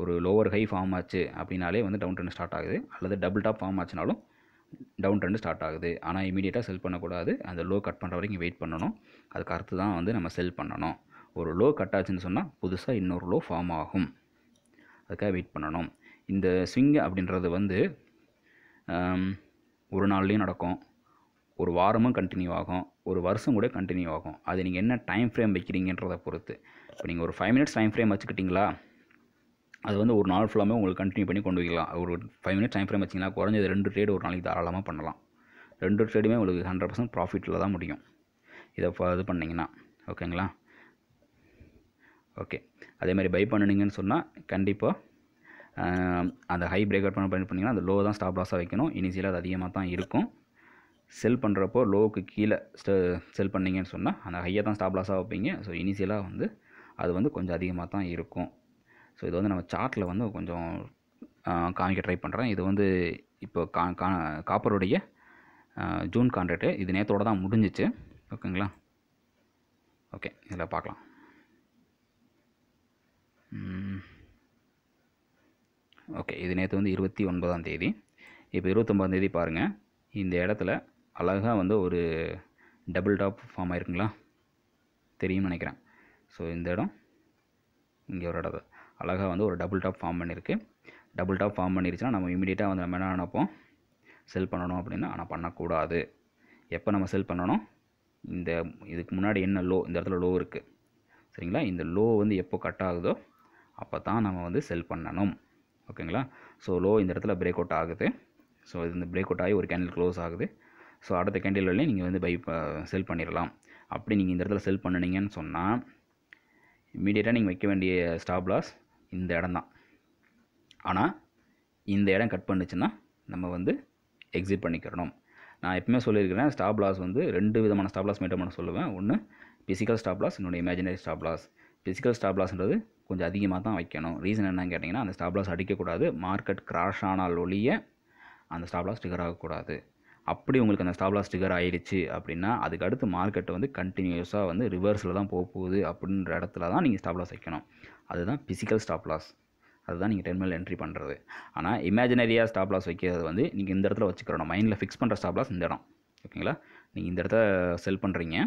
ஒரு லோவர் ஹை ஃபார்ம் ஆச்சு அப்படின்னாலே வந்து டவுன் ட்ரெண்ட் ஸ்டார்ட் ஆகுது, அல்லது டபுள் டாப் ஃபார்ம் ஆச்சுனாலும் டவுன் ட்ரெண்ட் ஸ்டார்ட் ஆகுது. ஆனால் இமீடியட்டாக செல் பண்ணக்கூடாது, அந்த லோ கட் பண்ணுற வரைக்கும் வெயிட் பண்ணணும். அதுக்கு அடுத்து தான் வந்து நம்ம செல் பண்ணணும். ஒரு லோ கட் ஆச்சுன்னு சொன்னால் புதுசாக இன்னொரு லோ ஃபார்ம் ஆகும், அதுக்காக வெயிட் பண்ணணும். இந்த ஸ்விங் அப்படின்றது வந்து ஒரு நாள்லேயும் நடக்கும், ஒரு வாரமும் கண்டினியூ ஆகும், ஒரு வருஷம் கூட கண்டினியூ ஆகும். அது நீங்கள் என்ன டைம் ஃப்ரேம் வைக்கிறீங்கன்றதை பொறுத்து. இப்போ நீங்கள் ஒரு 5 minutes டைம் ஃப்ரேம் வச்சுக்கிட்டிங்களா, அது வந்து ஒரு நாள் ஃபுல்லாமே உங்களுக்கு கண்டினியூ பண்ணி கொண்டு வைக்கலாம். ஒரு 5 minutes டைம் ஃப்ரேம் வச்சிங்கன்னா குறைஞ்சது 2 trade ஒரு நாளைக்கு தாராளமாக பண்ணலாம். 2 tradeமே உங்களுக்கு 100% ப்ராஃபிட்டில் தான் முடியும் இதை இது பண்ணிங்கன்னா. ஓகேங்களா? ஓகே. அதேமாதிரி பை பண்ணிங்கன்னு சொன்னால் கண்டிப்பாக அந்த ஹை பிரேக் அவுட் பண்ணிங்கன்னா அந்த லோ தான் ஸ்டாப் லாஸாக வைக்கணும். இனிஷியலாக அது அதிகமாக தான் இருக்கும். செல் பண்ணுறப்போ லோவுக்கு கீழே செல் பண்ணிங்கன்னு சொன்னால் அந்த ஹையை தான் ஸ்டாப் லாஸாக வைப்பீங்க. ஸோ இனிஷியலாக வந்து அது வந்து கொஞ்சம் அதிகமாக தான் இருக்கும். ஸோ இது வந்து நம்ம சார்ட்டில் வந்து கொஞ்சம் காமிக்க ட்ரை பண்ணுறேன். இது வந்து இப்போ காப்பருடைய ஜூன் கான்ட்ராக்ட், இது நேற்றோடு தான் முடிஞ்சிச்சு. ஓகேங்களா? ஓகே, இதில் பார்க்கலாம். ஓகே, இது நேற்று வந்து 29ஆம் தேதி. இப்போ 29ஆம் தேதி பாருங்கள், இந்த இடத்துல அழகாக வந்து ஒரு டபுள் டாப் ஃபார்ம் ஆகிருக்குங்களா, தெரியும்னு நினைக்கிறேன். ஸோ இந்த இடம் இங்கே ஒரு இடம் அழகாக வந்து ஒரு டபுள் டாப் ஃபார்ம் பண்ணியிருக்கு. டபுள் டாப் ஃபார்ம் பண்ணிருச்சுன்னா நம்ம இமீடியட்டாக வந்து நம்ம என்ன நினைப்போம், செல் பண்ணணும் அப்படின்னா. ஆனால் பண்ணக்கூடாது. எப்போ நம்ம செல் பண்ணணும், இந்த இதுக்கு முன்னாடி என்ன லோ, இந்த இடத்துல லோ இருக்குது சரிங்களா, இந்த லோ வந்து எப்போ கட் ஆகுதோ அப்போ தான் நம்ம வந்து செல் பண்ணணும். ஓகேங்களா? ஸோ லோ இந்த இடத்துல பிரேக் அவுட் ஆகுது. ஸோ இது இந்த பிரேக் அவுட் ஆகி ஒரு கேண்டில் க்ளோஸ் ஆகுது. ஸோ அடுத்த கேண்டில்லையும் நீங்கள் வந்து பை செல் பண்ணிடலாம். அப்படி நீங்கள் இந்த இடத்துல செல் பண்ணினீங்கன்னு சொன்னால் இமீடியட்டாக நீங்கள் வைக்க வேண்டிய ஸ்டாப் லாஸ் இந்த இடம் தான். ஆனால் இந்த இடம் கட் பண்ணிச்சுன்னா நம்ம வந்து எக்ஸிட் பண்ணிக்கிறணும். நான் எப்பவுமே சொல்லியிருக்கிறேன், ஸ்டாப் லாஸ் வந்து 2 விதமான ஸ்டாப் லாஸ் மெயின்டைன் பண்ண சொல்லுவேன். ஒன்று ஃபிசிக்கல் ஸ்டாப் லாஸ், இன்னொன்று imaginary stop loss. Physical stop லாஸ்ன்றது கொஞ்சம் அதிகமாக தான் வைக்கணும். ரீசன் என்னன்னு கேட்டிங்கன்னா, அந்த ஸ்டாப் லாஸ் அடிக்கக்கூடாது. மார்க்கெட் கிராஷ் ஆனால் ஒழிய அந்த ஸ்டாப் லாஸ் ட்ரிகர் ஆகக்கூடாது. அப்படி உங்களுக்கு அந்த ஸ்டாப் லாஸ் ட்ரிகர் ஆகிடுச்சு அப்படின்னா அதுக்கு அடுத்து மார்க்கெட் வந்து கண்டினியூஸாக வந்து ரிவர்ஸில் தான் போகுது அப்படின்ற இடத்துல தான் நீங்கள் ஸ்டாப் லாஸ் வைக்கணும். அதுதான் ஃபிசிக்கல் ஸ்டாப் லாஸ். அதுதான் நீங்கள் டெர்மினல் என்ட்ரி பண்ணுறது. ஆனால் இமேஜினரியாக ஸ்டாப் லாஸ் வைக்கிறது வந்து நீங்கள் இந்த இடத்துல வச்சுக்கிறோம். மைண்டில் ஃபிக்ஸ் பண்ணுற ஸ்டாப் லாஸ் இந்த இடம். ஓகேங்களா? நீங்கள் இந்த இடத்துல செல் பண்ணுறீங்க,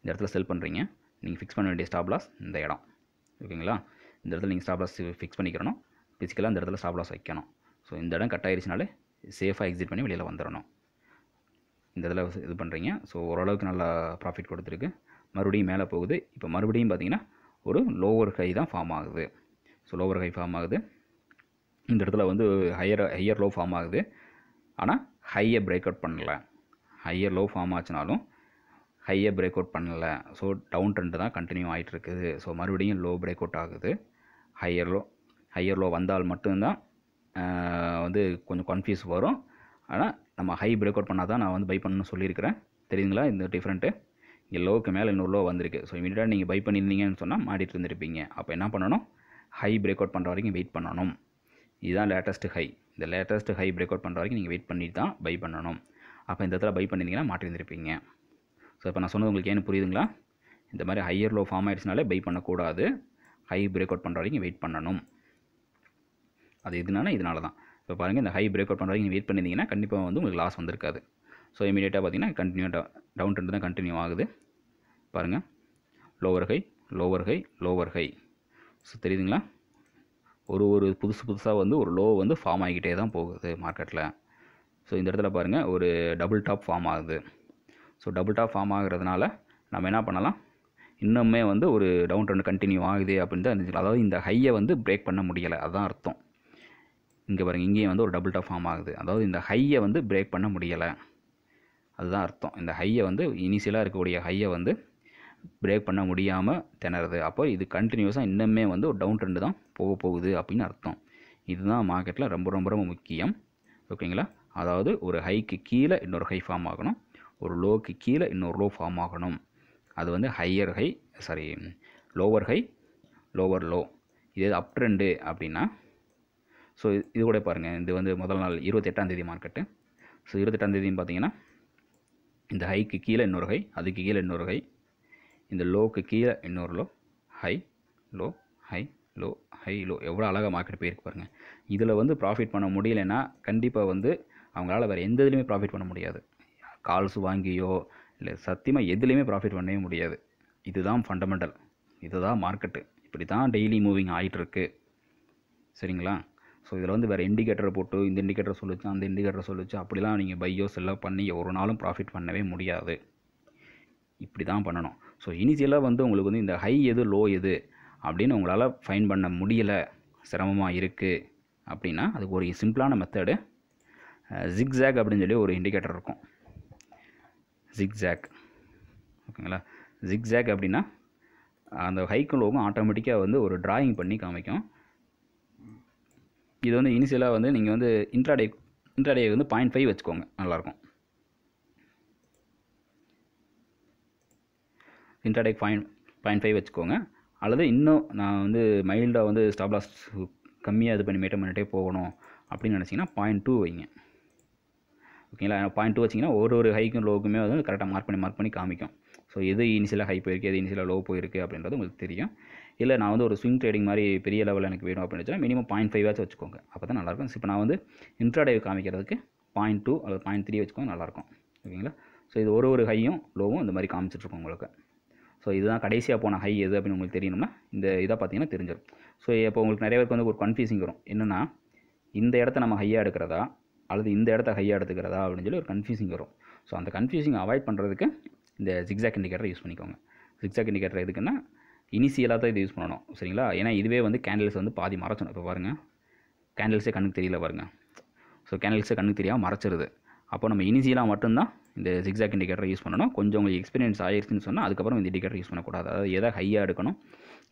இந்த இடத்துல செல் பண்ணுறீங்க, நீங்கள் ஃபிக்ஸ் பண்ண வேண்டிய ஸ்டாப் லாஸ் இந்த இடம். ஓகேங்களா? இந்த இடத்துல நீங்கள் ஸ்டாப் லாஸ் ஃபிக்ஸ் பண்ணிக்கிறணும். ஃபிசிக்கலாக இந்த இடத்துல ஸ்டாப் லாஸ் வைக்கணும். ஸோ இந்த இடம் கட் ஆகிடுச்சினாலே சேஃபாக எக்ஸிட் பண்ணி வெளியில் வந்துடணும். இந்த இதில் இது பண்ணுறீங்க. ஸோ ஓரளவுக்கு நல்லா ப்ராஃபிட் கொடுத்துருக்கு. மறுபடியும் மேலே போகுது. இப்போ மறுபடியும் பார்த்திங்கன்னா ஒரு லோவர் ஹை தான் ஃபார்ம் ஆகுது. ஸோ லோவர் ஹை ஃபார்ம் ஆகுது. இந்த இடத்துல வந்து ஹையர் லோ ஃபார்ம் ஆகுது. ஆனால் ஹையை பிரேக் அவுட் பண்ணலை. ஹையர் லோ ஃபார்ம் ஆச்சுனாலும் ஹையை பிரேக் அவுட் பண்ணலை. ஸோ டவுன் ட்ரெண்ட் தான் கண்டினியூ ஆகிட்டுருக்குது. ஸோ மறுபடியும் லோ பிரேக் அவுட் ஆகுது. ஹையர் லோ வந்தால் மட்டும்தான் வந்து கொஞ்சம் கன்ஃபியூஸ் வரும். ஆனால் நம்ம ஹை பிரேக் அவுட் பண்ணால் தான் நான் வந்து பை பண்ணணும்னு சொல்லியிருக்கிறேன். தெரியுதுங்களா? இந்த டிஃப்ரெண்ட்டு இங்கே லோவுக்கு மேலே இன்னொரு லோ வந்திருக்கு. ஸோ இமீடியட்டாக நீங்கள் பை பண்ணியிருந்தீங்கன்னு சொன்னால் மாடிட்டு இருந்திருப்பீங்க. அப்போ என்ன பண்ணணும், ஹை பிரேக் அவுட் பண்ணுற வரைக்கும் வெயிட் பண்ணணும். இதுதான் லேட்டஸ்ட்டு ஹை. இந்த லேட்டஸ்ட்டு ஹை பிரேக் அவுட் பண்ணுற வரைக்கும் நீங்கள் வெயிட் பண்ணிட்டு தான் பை பண்ணணும். அப்போ இந்த இடத்துல பை பண்ணியிருந்தீங்கன்னா மாட்டிருந்திருப்பீங்க. ஸோ இப்போ நான் சொன்னது உங்களுக்கு ஏன்னு புரியுதுங்களா? இந்த மாதிரி ஹையர் லோ ஃபார்ம் ஆகிடுச்சுனாலே பை பண்ணக்கூடாது. ஹை பிரேக் அவுட் பண்ணுற வரைக்கும் வெயிட் பண்ணணும். அது இதனால தான். இப்போ பாருங்கள், இந்த ஹை பிரேக் அவுட் பண்ணுற வரைக்கும் வெயிட் பண்ணியிருந்தீங்கன்னா கண்டிப்பாக வந்து உங்களுக்கு லாஸ் வந்திருக்காது. ஸோ இமீடியட்டாக பார்த்தீங்கன்னா டவுன் ட்ரெண்ட் தான் கண்டினியூ ஆகுது. பாருங்கள், lower high, lower high, lower high. So தெரியுதுங்களா? ஒரு ஒரு புதுசு புதுசாக வந்து ஒரு லோ வந்து ஃபார்ம் ஆகிக்கிட்டே தான் போகுது மார்க்கெட்டில். ஸோ இந்த இடத்துல பாருங்கள் ஒரு டபுள் டாப் ஃபார்ம் ஆகுது. ஸோ டபுள் டாப் ஃபார்ம் ஆகிறதுனால நம்ம என்ன பண்ணலாம், இன்னுமே வந்து ஒரு டவுன் ட்ரெண்ட் கண்டினியூ ஆகுது அப்படின்னு தான் இருந்துச்சு. அதாவது இந்த ஹையை வந்து பிரேக் பண்ண முடியலை, அதுதான் அர்த்தம். இங்கே பாருங்கள் இங்கேயும் வந்து ஒரு டபுள் டாப் ஃபார்ம் ஆகுது, அதாவது இந்த ஹையை வந்து பிரேக் பண்ண முடியலை, அதுதான் அர்த்தம். இந்த ஹையை வந்து இனிஷியலாக இருக்கக்கூடிய ஹையை வந்து பிரேக் பண்ண முடியாமல் திணறது. அப்போ இது கண்டினியூஸாக இன்னுமே வந்து ஒரு டவுன் ட்ரெண்டு தான் போக போகுது அப்படின்னு அர்த்தம். இதுதான் மார்க்கெட்டில் ரொம்ப ரொம்ப ரொம்ப முக்கியம். ஓகேங்களா, அதாவது ஒரு ஹைக்கு கீழே இன்னொரு ஹை ஃபார்ம் ஆகணும், ஒரு லோக்கு கீழே இன்னொரு லோ ஃபார்ம் ஆகணும். அது வந்து higher high, sorry lower high lower low. இது அப் ட்ரெண்டு அப்படின்னா, ஸோ இது கூட பாருங்கள் இது வந்து முதல் நாள் 28ஆம் தேதி மார்க்கெட்டு. ஸோ 28ஆம் தேதின்னு பார்த்தீங்கன்னா இந்த ஹைக்கு கீழே இன்னொரு ஹை, அதுக்கு கீழே இன்னொரு ஹை, இந்த லோக்கு கீழே இன்னொரு low, high low high low high low. எவ்வளோ அழகாக மார்க்கெட் போயிருக்கு பாருங்கள். இதில் வந்து ப்ராஃபிட் பண்ண முடியலைன்னா கண்டிப்பாக வந்து அவங்களால வேறு எந்த இதுலேயுமே ப்ராஃபிட் பண்ண முடியாது. கால்ஸ் வாங்கியோ இல்லை சத்தியமாக எதுலேயுமே ப்ராஃபிட் பண்ணவே முடியாது. இதுதான் ஃபண்டமெண்டல், இதுதான் மார்க்கெட்டு, இப்படி தான் டெய்லி மூவிங் ஆகிட்டுருக்கு. சரிங்களா, ஸோ இதில் வந்து வேறு இண்டிகேட்டரை போட்டு இந்த இண்டிகேட்டரை சொல்லிச்சு அந்த இண்டிகேட்டரை சொல்லிச்சு அப்படிலாம் நீங்கள் பையோ செல்லோ பண்ணி ஒரு நாளும் ப்ராஃபிட் பண்ணவே முடியாது. இப்படி தான் பண்ணணும். ஸோ இனிஷியலாக வந்து உங்களுக்கு வந்து இந்த ஹை எது லோ எது அப்படின்னு உங்களால் ஃபைன் பண்ண முடியலை, சிரமமாக இருக்குது அப்படின்னா அதுக்கு ஒரு சிம்பிளான மெத்தடு ஜிக்ஸாக் அப்படின்னு சொல்லி ஒரு இண்டிகேட்டர் இருக்கும். ஜிக்ஸாக், ஓகேங்களா. ஜிக்ஸாக் அப்படின்னா அந்த ஹைக்கும் லோவும் ஆட்டோமேட்டிக்காக வந்து ஒரு டிராயிங் பண்ணி காமிக்கும். இது வந்து இனிஷியலாக வந்து நீங்கள் வந்து இன்ட்ராடே வந்து 0.5 வச்சுக்கோங்க, நல்லாயிருக்கும். இன்ட்ராடே 0.5 வச்சுக்கோங்க. அல்லது இன்னும் நான் வந்து மைல்டாக வந்து ஸ்டாப்லாஸ் கம்மியாக இது பண்ணி மெயின்டைன் பண்ணிகிட்டே போகணும் அப்படின்னு நினச்சிங்கன்னா 0.2 வைங்க. ஓகேங்களா, 0.2 வச்சிங்கன்னா ஒரு ஹைக்கும் லோவுக்குமே வந்து கரெக்டாக மார்க் பண்ணி காமிக்கும். ஸோ எது இனிஷியலாக ஹை போயிருக்கு எது இனிஷியலாக லோ போயிருக்கு அப்படின்றது உங்களுக்கு தெரியும். இல்லை நான் வந்து ஒரு ஸ்விங் ட்ரேடிங் மாதிரி பெரிய லெவலில் எனக்கு வேணும் அப்படின்னு வச்சுன்னா மினிமம் 0.5 வச்சுக்கோங்க, அப்போ தான் நல்லாயிருக்கும். இப்போ நான் வந்து இன்ட்ராடே காமிக்கிறதுக்கு 0.2 அல்லது 0.3 வச்சுக்கோங்க, நல்லாயிருக்கும். ஓகேங்களா, ஸோ இது ஒரு ஹையும் லோவும் இந்த மாதிரி காமிச்சிட்ருக்கோம் உங்களுக்கு. ஸோ இதுதான் கடைசியாக போன ஹை எது அப்படின்னு உங்களுக்கு தெரியணும்னா இந்த இதாக பார்த்தீங்கன்னா தெரிஞ்சிடும். ஸோ இப்போ உங்களுக்கு நிறைய பேருக்கு வந்து ஒரு கன்ஃபியூசிங் வரும், என்னென்னா இந்த இடத்த நம்ம ஹையாக எடுக்கிறதா அல்லது இந்த இடத்த ஹையாக எடுத்துக்கிறதா அப்படின்னு சொல்லி ஒரு கன்ஃபியூசிங் வரும். ஸோ அந்த கன்ஃபியூசிங் அவாய்ட் பண்ணுறதுக்கு இந்த ஜிக்ஸாக் இண்டிகேட்டரை யூஸ் பண்ணிக்கோங்க. ஜிக்ஸாக் இண்டிகேட்டர் எதுக்குன்னா இனிஷியலாக தான் இது யூஸ் பண்ணணும். சரிங்களா, ஏன்னா இதுவே வந்து கேண்டில்ஸ் வந்து பாதி மறைச்சணும். இப்போ பாருங்கள் கேண்டில்ஸே கண்ணுக்கு தெரியல பாருங்கள். ஸோ கேண்டில்ஸே கண்ணுக்கு தெரியாமல் மறைச்சிருது. அப்போ நம்ம இனிஷியலாக மட்டும்தான் இந்த ஜிக்ஸாக் இண்டிகேட்டரை யூஸ் பண்ணணும். கொஞ்சம் உங்களுக்கு எக்ஸ்பீரியன்ஸ் ஆகிருச்சுன்னு சொன்னால் அதுக்கப்புறம் இந்த இண்டிகேட்டர் யூஸ் பண்ணக்கூடாது. அதாவது எதை ஹையாக எடுக்கணும்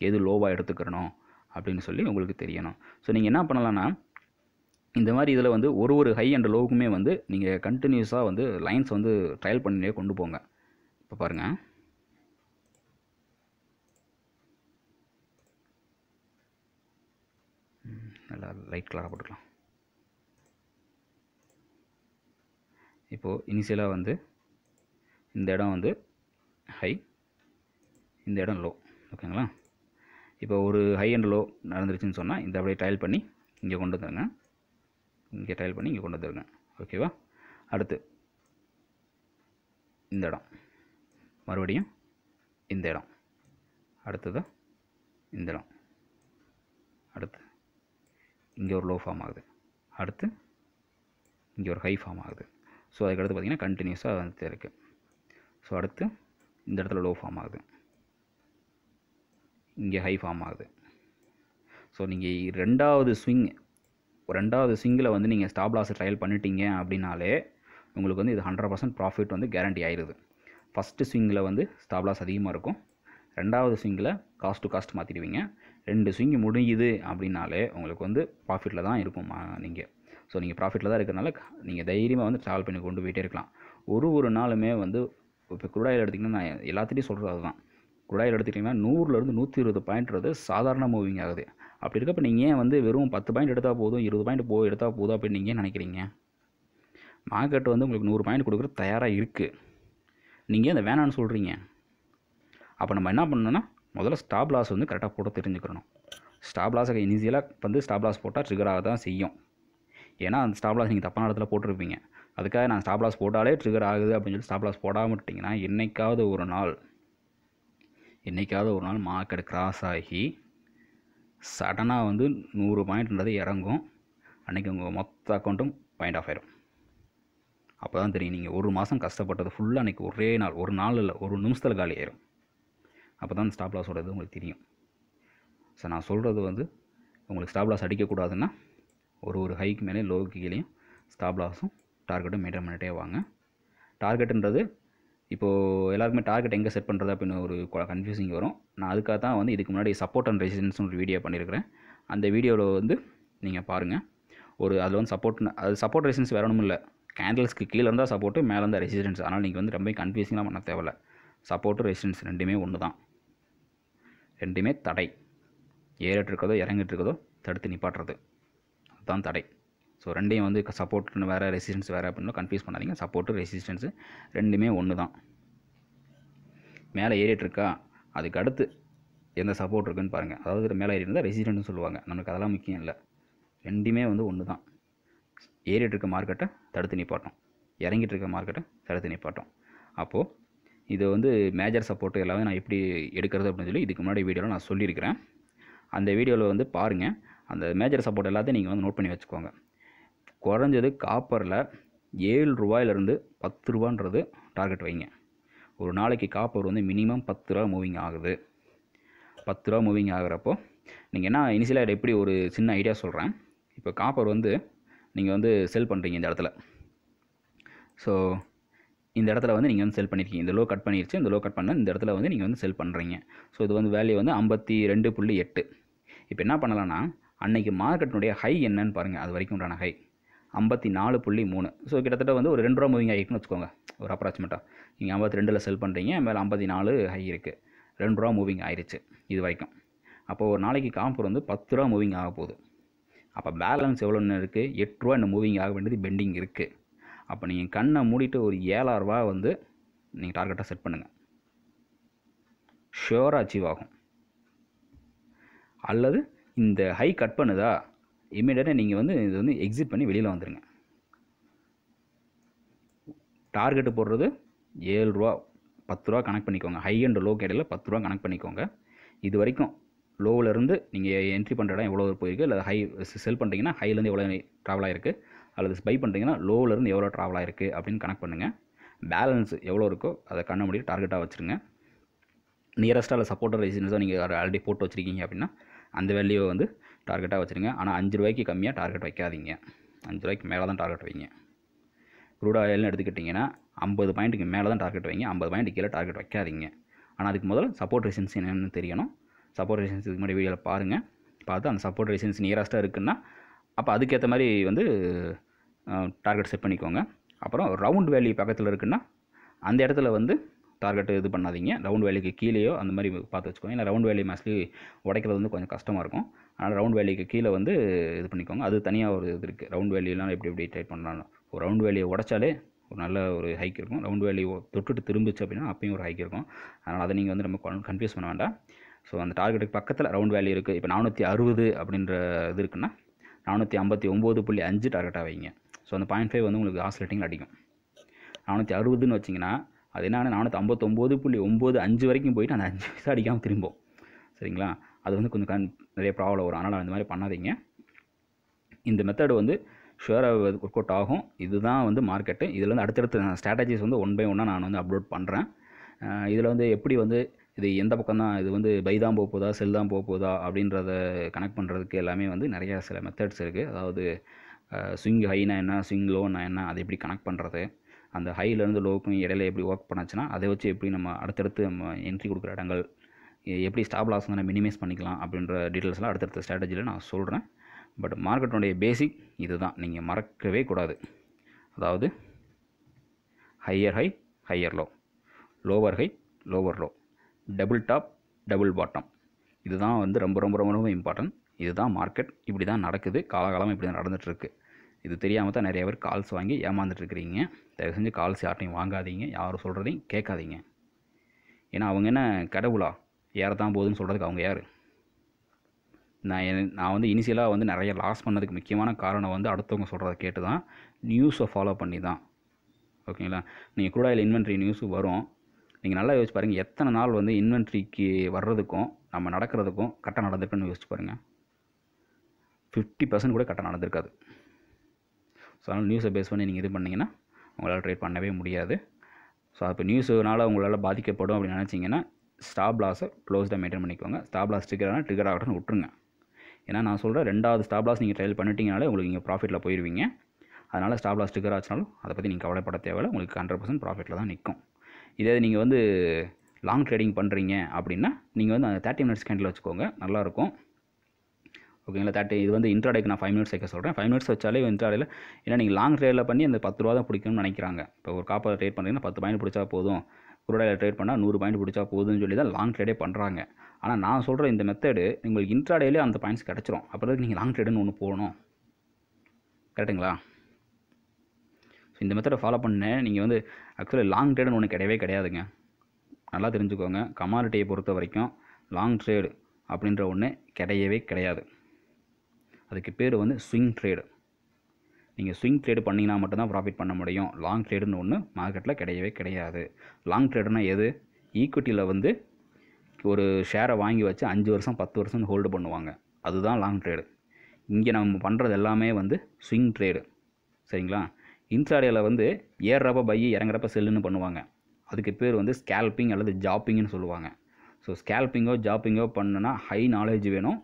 எது லோவாக எடுத்துக்கிறணும் அப்படின்னு சொல்லி உங்களுக்கு தெரியணும். ஸோ நீங்கள் என்ன பண்ணலான்னா இந்த மாதிரி இதில் வந்து ஒரு ஹை அண்ட் லோவுக்குமே வந்து நீங்கள் கண்டினியூஸாக வந்து லைன்ஸ் வந்து ட்ரையல் பண்ணியே கொண்டு போங்க. இப்போ பாருங்கள் நல்லா லைட் கலராக போட்டுக்கலாம். இப்போது இனிஷியலாக வந்து இந்த இடம் வந்து ஹை, இந்த இடம் லோ. ஓகேங்களா, இப்போ ஒரு ஹை அண்ட் லோ நடந்துருச்சுன்னு சொன்னால் இந்த அப்படியே ட்ரையல் பண்ணி இங்கே கொண்டு வந்துடுங்க, இங்கே ட்ரையல் பண்ணி இங்கே கொண்டு வந்துடுங்க. ஓகேவா, அடுத்து இந்த இடம், மறுபடியும் இந்த இடம், அடுத்ததாக இந்த இடம், அடுத்து இங்கே ஒரு லோ ஃபார்ம் ஆகுது, அடுத்து இங்கே ஒரு ஹை ஃபார்ம் ஆகுது. ஸோ அதுக்கடுத்து பார்த்திங்கன்னா கண்டினியூஸாக வந்துட்டே இருக்குது. ஸோ அடுத்து இந்த இடத்துல லோ ஃபார்ம் ஆகுது, இங்கே ஹை ஃபார்ம் ஆகுது. ஸோ நீங்கள் ரெண்டாவது ஸ்விங்கில் வந்து நீங்கள் ஸ்டாப் லாஸ் ட்ரையல் பண்ணிட்டீங்க அப்படின்னாலே உங்களுக்கு வந்து இது 100% ப்ராஃபிட் வந்து கேரண்டி ஆயிடுது. ஃபஸ்ட்டு ஸ்விங்கில் வந்து ஸ்டாப் லாஸ் அதிகமாக இருக்கும், ரெண்டாவது ஸ்விங்கில் காஸ்ட் டு காஸ்ட் மாற்றிடுவீங்க. 2 ஸ்விங் முடியுது அப்படின்னாலே உங்களுக்கு வந்து ப்ராஃபிட்டில் தான் இருக்கும். நீங்கள் ஸோ நீங்கள் ப்ராஃபிட்டில் தான் இருக்கிறதுனால நீங்கள் தைரியமாக வந்து ட்ராவல் பண்ணி கொண்டு போயிட்டே இருக்கலாம். ஒரு நாளுமே வந்து இப்போ குருடாயில் எடுத்திங்கன்னா நான் எல்லாத்துட்டையும் சொல்கிறது அதுதான். குருடாயில் எடுத்துக்கிட்டிங்கன்னா 100லேருந்து 120 பாயிண்ட் சாதாரண மூவிங் ஆகுது. அப்படி இருக்கப்போ நீங்கள் ஏன் வந்து வெறும் 10 பாயிண்ட் எடுத்தால் போதும் 20 பாயிண்ட் எடுத்தால் போதும் அப்படின்னு நீங்கள் நினைக்கிறீங்க. மார்க்கெட் வந்து உங்களுக்கு 100 பாயிண்ட் கொடுக்குற தயாராக இருக்குது, நீங்கள் அதை வேணான்னு சொல்கிறீங்க. அப்போ நம்ம என்ன பண்ணணும்னா முதல்ல ஸ்டாப் லாஸ் வந்து கரெக்டாக போட்டு தெரிஞ்சுக்கணும். ஸ்டாப் லாஸுக்கு இனிஷியலாக வந்து ஸ்டாப் லாஸ் போட்டால் ட்ரிகராக தான் செய்யும். ஏன்னா அந்த ஸ்டாப் லாஸ் நீங்கள் தப்பான இடத்துல போட்டிருப்பீங்க. அதுக்காக நான் ஸ்டாப் லாஸ் போட்டாலே ட்ரிகர் ஆகுது அப்படின்னு சொல்லி ஸ்டாப் லாஸ் போடாமல் விட்டிங்கன்னா என்றைக்காவது ஒரு நாள் மார்க்கெட் கிராஸ் ஆகி சடனாக வந்து 100 பாயிண்ட்ன்றது இறங்கும். அன்றைக்கி உங்கள் மொத்த அக்கௌண்ட்டும் பாயிண்ட் ஆஃப் ஆயிரும். அப்போ தான் தெரியும் நீங்கள் ஒரு மாதம் கஷ்டப்பட்டது ஃபுல்லாக அன்றைக்கி ஒரே நாள், ஒரு நாள் இல்லை ஒரு நிமிஷத்தில் காலி ஆயிரும். அப்போ தான் ஸ்டாப் லாஸ் ஓடுறது உங்களுக்கு தெரியும். ஸோ நான் சொல்கிறது வந்து உங்களுக்கு ஸ்டாப் லாஸ் அடிக்கக்கூடாதுன்னா ஒரு ஹைக்கு மேலே லோவுக்கு கீழேயும் ஸ்டாப் லாஸும் டார்கெட்டும் மெயின்டைன் பண்ணிகிட்டே வாங்க. டார்கெட்டுன்றது இப்போது எல்லாருக்குமே டார்கெட் எங்கே செட் பண்ணுறது அப்படின்னு ஒரு கன்ஃபியூசிங் வரும். நான் அதுக்காக தான் வந்து இதுக்கு முன்னாடி சப்போர்ட் அண்ட் ரெசிஸ்டன்ஸ் ஒரு வீடியோ பண்ணியிருக்கிறேன். அந்த வீடியோவில் வந்து நீங்கள் பாருங்கள். அதில் வந்து சப்போர்ட் ரெசிஸ்டன்ஸ் வேற ஒன்றும் இல்லை. கேண்டில்ஸ்க்கு கீழே இருந்தால் சப்போர்ட்டு, மேலே இருந்தால் ரெசிஸ்டன்ஸ். ஆனால் நீங்கள் வந்து ரொம்ப கன்ஃபியூசிங்லாம் பண்ண தேவையில்ல. சப்போர்ட்டு ரெசிஸ்டன்ஸ் ரெண்டுமே ஒன்று தான். ரெண்டுமே தடை. ஏறிட்டு இருக்கிறதோ இறங்கிட்டு இருக்கிறதோ தடுத்து நிப்பாட்டுறது, அதுதான் தடை. ஸோ ரெண்டையும் வந்து சப்போர்ட்னு வேறு ரெசிஸ்டன்ஸ் வேறு அப்படின்னு கன்ஃபியூஸ் பண்ணாதீங்க. சப்போர்ட்டு ரெசிஸ்டன்ஸு ரெண்டுமே ஒன்று தான். மேலே ஏறிட்டுருக்கா, அதுக்கு அடுத்து எந்த சப்போர்ட் இருக்குன்னு பாருங்கள். அதாவது மேலே ஏறிட்டு இருந்தால் ரெசிஸ்டன்ஸ்னு சொல்லுவாங்க. நம்மளுக்கு அதெல்லாம் முக்கியம் இல்லை. ரெண்டுமே வந்து ஒன்று தான். ஏறிட்டு இருக்க மார்க்கெட்டை தடுத்து நிப்பாட்டும், இறங்கிட்டு இருக்க மார்க்கெட்டை தடுத்து நிப்பாட்டும். அப்போது இது வந்து மேஜர் சப்போர்ட்டு எல்லாமே நான் எப்படி எடுக்கிறது அப்படின்னு சொல்லி இதுக்கு முன்னாடி வீடியோவில் நான் சொல்லியிருக்கிறேன். அந்த வீடியோவில் வந்து பாருங்கள். அந்த மேஜர் சப்போர்ட் எல்லாத்தையும் நீங்கள் வந்து நோட் பண்ணி வச்சுக்கோங்க. குறைஞ்சது காப்பரில் 7 ரூபாயிலிருந்து 10 ரூபான்றது டார்கெட் வைங்க. ஒரு நாளைக்கு காப்பர் வந்து மினிமம் 10 ரூபா மூவிங் ஆகுது. 10 ரூபா மூவிங் ஆகிறப்போ நீங்கள் என்ன இனிஷியலாக எப்படி ஒரு சின்ன ஐடியா சொல்கிறேன். இப்போ காப்பர் வந்து நீங்கள் வந்து செல் பண்ணுறீங்க இந்த இடத்துல. ஸோ இந்த இடத்துல வந்து நீங்கள் வந்து செல் பண்ணியிருக்கீங்க. இந்த லோ கட் பண்ணிடுச்சு, இந்த லோ கட் பண்ண இந்த இடத்துல வந்து நீங்கள் வந்து செல் பண்ணுறீங்க. ஸோ இது வந்து வேல்யூ வந்து 52.8. இப்போ என்ன பண்ணலான்னா அன்றைக்கி மார்க்கெட்டினுடைய ஹை என்னன்னு பாருங்கள். அது வரைக்கும் உண்டான ஹை 54.3. ஸோ கிட்டத்தட்ட வந்து ஒரு 2 ரூபா மூவிங் ஆகிருக்குன்னு வச்சுக்கோங்க. ஒரு அப்ராக்சிமேட்டாக நீங்கள் 52ல் செல் பண்ணுறீங்க, மேலே 54 ஹை இருக்குது, 2 ரூபா மூவிங் ஆகிருச்சு இது வரைக்கும். அப்போது ஒரு நாளைக்கு காம்பர் வந்து 10 ரூபா மூவிங் ஆக போகுது. அப்போ பேலன்ஸ் எவ்வளோன்னு இருக்குது? 8 ரூபா இந்த மூவிங் ஆக வேண்டியது பெண்டிங் இருக்குது. அப்போ நீங்கள் கண்ணை மூடிட்டு ஒரு 7,000 ரூபா வந்து நீங்கள் டார்கெட்டாக செட் பண்ணுங்கள். ஷியோராக அச்சீவ் ஆகும். அல்லது இந்த ஹை கட் பண்ணுதா இமீடியட்டாக நீங்கள் வந்து இது வந்து எக்ஸிட் பண்ணி வெளியில் வந்துடுங்க. டார்கெட்டு போடுறது 7 ரூபா 10 ரூபா கனெக்ட் பண்ணிக்கோங்க. ஹை அண்ட் லோ கேடையில் 10 ரூபா கனெக்ட் பண்ணிக்கோங்க. இது வரைக்கும் லோவிலேருந்து நீங்கள் என்ட்ரி பண்ணுற இடம் எவ்வளோ போயிருக்கு, இல்லை ஹை செல் பண்ணுறீங்கன்னா ஹைலேருந்து எவ்வளோ ட்ராவலாக இருக்குது, அல்லது பை பண்ணுறீங்கன்னா லோவிலேருந்து எவ்வளோ ட்ராவலாக இருக்குது அப்படின்னு கனெக்ட் பண்ணுங்கள். பேலன்ஸ் எவ்வளோ இருக்கோ அதை கண்ண முடிய டார்கெட்டாக வச்சுருங்க. நியரஸ்ட்டாக இல்லை சப்போர்ட்டர் ரெசிஸ்டன்ஸாக நீங்கள் ஆல்ரெடி போட்டு வச்சுருக்கீங்க அப்படின்னா அந்த வேல்யூவை வந்து டார்கெட்டாக வச்சுருங்க. ஆனால் 5 ரூபாய்க்கு கம்மியாக டார்கெட் வைக்காதீங்க. 5 ரூபாய்க்கு மேலே தான் டார்கெட் வைங்க. க்ரூட் ஆயில்னு எடுத்துக்கிட்டிங்கன்னா 50 பாயிண்ட்டுக்கு மேலே தான் டார்கெட் வைங்க. 50 பாயிண்ட்டுக்கு கீழே டார்கெட் வைக்காதீங்க. ஆனால் அதுக்கு முதல்ல சப்போர்ட் ரெசிஸ்டன்ஸ் என்னென்னு தெரியணும். சப்போர்ட் ரெசிஸ்டன்ஸ் இதுக்கு முன்னாடி வீடியோவில் பாருங்கள். பார்த்து அந்த சப்போர்ட் ரெசிஸ்டன்ஸ் நியரஸ்ட்டாக இருக்குன்னா அப்போ அதுக்கேற்ற மாதிரி வந்து டார்கெட் செட் பண்ணிக்கோங்க. அப்புறம் ரவுண்ட் வேல்யூ பக்கத்தில் இருக்குன்னா அந்த இடத்துல வந்து டார்கெட்டு இது பண்ணாதீங்க. ரவுண்ட் வேலைக்கு கீழேயோ அந்த மாதிரி பார்த்து வச்சுக்கோங்க. ஏன்னா ரவுண்ட் வேலையை மோஸ்ட்லி உடைக்கிறது வந்து கொஞ்சம் கஷ்டமாக இருக்கும். ஆனால் ரவுண்ட் வேலைக்கு கீழே வந்து இது பண்ணிக்கோங்க. அது தனியாக ஒரு இது இருக்குது. ரவுண்ட் வேலையெல்லாம் எப்படி டைப் பண்ணலாம். ஒரு ரவுண்ட் வேலையை உடைச்சாலே ஒரு நல்ல ஒரு ஹைக் இருக்கும். ரவுண்ட் வேலையை தொட்டுட்டு திரும்பிச்சு அப்படின்னா அப்பயும் ஒரு ஹைக் இருக்கும். அதனால் அதை நீங்கள் வந்து ரொம்ப கன்ஃபியூஸ் பண்ண வேண்டாம். ஸோ அந்த டார்கெட்டுக்கு பக்கத்தில் ரவுண்ட் வேல்யூ இருக்குது. இப்போ 460 அப்படின்ற இது இருக்குன்னா 459.5 டார்கெட்டாக வைங்க. ஸோ அந்த 0.5 வந்து உங்களுக்கு ஆசிலேட்டிங்கில் அடிக்கும். 460ன்னு வச்சிங்கன்னா அது என்னென்னா 459.95 வரைக்கும் போயிட்டு அந்த 5 பைசா அடிக்காமல் திரும்பும். சரிங்களா? அது வந்து கொஞ்சம் நிறைய ப்ராப்ளம் வரும். அதனால் அந்த மாதிரி பண்ணாதீங்க. இந்த மெத்தடு வந்து ஷுவராக ஒர்க் அவுட் ஆகும். இதுதான் வந்து மார்க்கெட்டு. இதில் வந்து அடுத்தடுத்த ஸ்ட்ராட்டஜிஸ் வந்து 1 பை 1ஆக நான் வந்து அப்லோட் பண்ணுறேன். இதில் வந்து எப்படி வந்து இது எந்த பக்கம் தான் இது வந்து பை தான் போக போதா, செல் தான் போக போதா அப்படின்றத கனெக்ட் பண்ணுறதுக்கு எல்லாமே வந்து நிறையா சில மெத்தட்ஸ் இருக்குது. அதாவது ஸ்விங் ஹைனா என்ன, ஸ்விங் லோன்னா என்ன, அதை எப்படி கனெக்ட் பண்ணுறது, அந்த ஹைலேருந்து லோவுக்கும் இடையில எப்படி ஒர்க் பண்ணாச்சுன்னா அதை வச்சு எப்படி நம்ம அடுத்தடுத்து நம்ம என்ட்ரி கொடுக்குற இடங்கள் எப்படி ஸ்டாப் லாஸ் வந்து மினிமைஸ் பண்ணிக்கலாம் அப்படின்ற டீட்டெயில்ஸ்லாம் அடுத்தடுத்த ஸ்ட்ராட்டஜியில் நான் சொல்கிறேன். பட் மார்க்கெட்டுடைய பேசிக் இது தான், நீங்கள் மறக்கவே கூடாது. அதாவது higher high, higher low, lower high, lower low, double top, double bottom. இதுதான் வந்து ரொம்ப ரொம்ப ரொம்ப ரொம்ப இம்பார்ட்டன்ட். இதுதான் மார்க்கெட். இப்படி தான் நடக்குது. காலகாலமாக இப்படி தான் நடந்துகிட்ருக்கு. இது தெரியாமல் தான் நிறைய பேர் கால்ஸ் வாங்கி ஏமாந்துட்டுருக்கிறீங்க. தயவு செஞ்சு கால்ஸ் யார்ட்டையும் வாங்காதீங்க. யாரும் சொல்கிறதையும் கேட்காதீங்க. ஏன்னா அவங்க என்ன கடவுளா? ஏறத்தான் போகுதுன்னு சொல்கிறதுக்கு அவங்க யார்? நான் வந்து இனிஷியலாக வந்து நிறைய லாஸ் பண்ணதுக்கு முக்கியமான காரணம் வந்து அடுத்தவங்க சொல்கிறத கேட்டு தான், நியூஸை ஃபாலோ பண்ணி தான். ஓகேங்களா? நீங்கள் குரூட் ஆயில் இன்வென்ட்ரி நியூஸு வரும், நீங்கள் நல்லா யோசிச்சு பாருங்கள், எத்தனை நாள் வந்து இன்வென்ட்ரிக்கு வர்றதுக்கும் நம்ம நடக்கிறதுக்கும் கரெக்டாக நடந்திருக்குன்னு யோசிச்சு பாருங்கள். 50% கூட கரெக்டாக நடந்திருக்காது. ஸோ அதனால் நியூஸை பேஸ் பண்ணி நீங்கள் இது பண்ணிங்கன்னா உங்களால் ட்ரேட் பண்ணவே முடியாது. ஸோ அப்போ நியூஸுனால் உங்களால் பாதிக்கப்படும் அப்படின்னு நினச்சிங்கன்னா ஸ்டாப் லாஸை க்ளோஸ்டாக மெயின்டைன் பண்ணிக்கோங்க. ஸ்டாப் லாஸ் ட்ரிகரானா ட்ரிகர் ஆகட்டும்னு விட்டுருங்க. ஏன்னா நான் சொல்கிற ரெண்டாவது ஸ்டாப் லாஸ் நீங்கள் ட்ரையல் பண்ணிட்டீங்கனாலே உங்களுக்கு நீங்கள் ப்ராஃபிட்டில் போயிடுவீங்க. அதனால் ஸ்டாப் லாஸ் ட்ரிகர் ஆச்சுனாலும் அதை பற்றி நீங்கள் கவலைப்பட தேவையில்லை, உங்களுக்கு 100% ப்ராஃபிட்டில் தான் நிற்கும். இதே நீங்கள் வந்து லாங் ட்ரேடிங் பண்ணுறீங்க அப்படின்னா நீங்கள் வந்து அந்த 30 minutes கேண்டில் வச்சுக்கோங்க, நல்லாயிருக்கும். ஓகேங்களா? இது வந்து இன்ட்ராடேக்கு நான் 5 minutes வைக்க சொல்கிறேன். 5 minutes வச்சாலே இன்ட்ராடேயில், ஏன்னா நீங்கள் லாங் ட்ரேடில் பண்ணி அந்த 10 ரூபா தான் பிடிக்கணும்னு நினைக்கிறாங்க. இப்போ ஒரு காப்பர் ட்ரேட் பண்ணுறீங்கன்னா 10 பாயிண்ட் பிடிச்சா போதும், குரூடாயில் ட்ரேட் பண்ணால் 100 பாயிண்ட் பிடிச்சா போதும்னு சொல்லி தான் லாங் ட்ரேடே பண்ணுறாங்க. ஆனால் நான் சொல்கிற இந்த மெத்தடு உங்களுக்கு இன்ட்ராடேலே அந்த பாயிண்ட்ஸ் கிடச்சிரும். அப்புறம் நீங்கள் லாங் ட்ரேடுன்னு ஒன்று போகணும். கரெக்டுங்களா? ஸோ இந்த மெத்தடை ஃபாலோ பண்ணேன். நீங்கள் வந்து ஆக்சுவலாக லாங் ட்ரேடுன்னு ஒன்று கிடையவே கிடையாதுங்க, நல்லா தெரிஞ்சுக்கோங்க. கமாடிட்டியை பொறுத்த வரைக்கும் லாங் ட்ரேடு அப்படின்ற ஒன்று கிடையவே கிடையாது. அதுக்கு பேர் வந்து ஸ்விங் ட்ரேடு. நீங்கள் ஸ்விங் ட்ரேடு பண்ணிங்கன்னா மட்டும்தான் ப்ராஃபிட் பண்ண முடியும். லாங் ட்ரேடுன்னு ஒன்று மார்க்கெட்டில் கிடையவே கிடையாது. லாங் ட்ரேடுனா எது? ஈக்விட்டியில் வந்து ஒரு ஷேரை வாங்கி வச்சு 5 வருஷம் 10 வருஷம் ஹோல்டு பண்ணுவாங்க, அதுதான் லாங் ட்ரேடு. இங்கே நம்ம பண்ணுறது எல்லாமே வந்து ஸ்விங் ட்ரேடு. சரிங்களா? இன்ட்ராடேயில் வந்து ஏறுறப்ப பை இறங்குறப்ப செல்லுன்னு பண்ணுவாங்க, அதுக்கு பேர் வந்து ஸ்கேல்பிங் அல்லது ஜாப்பிங்னு சொல்லுவாங்க. ஸோ ஸ்கேல்பிங்கோ ஜாப்பிங்கோ பண்ணுன்னா ஹை நாலேஜ் வேணும்.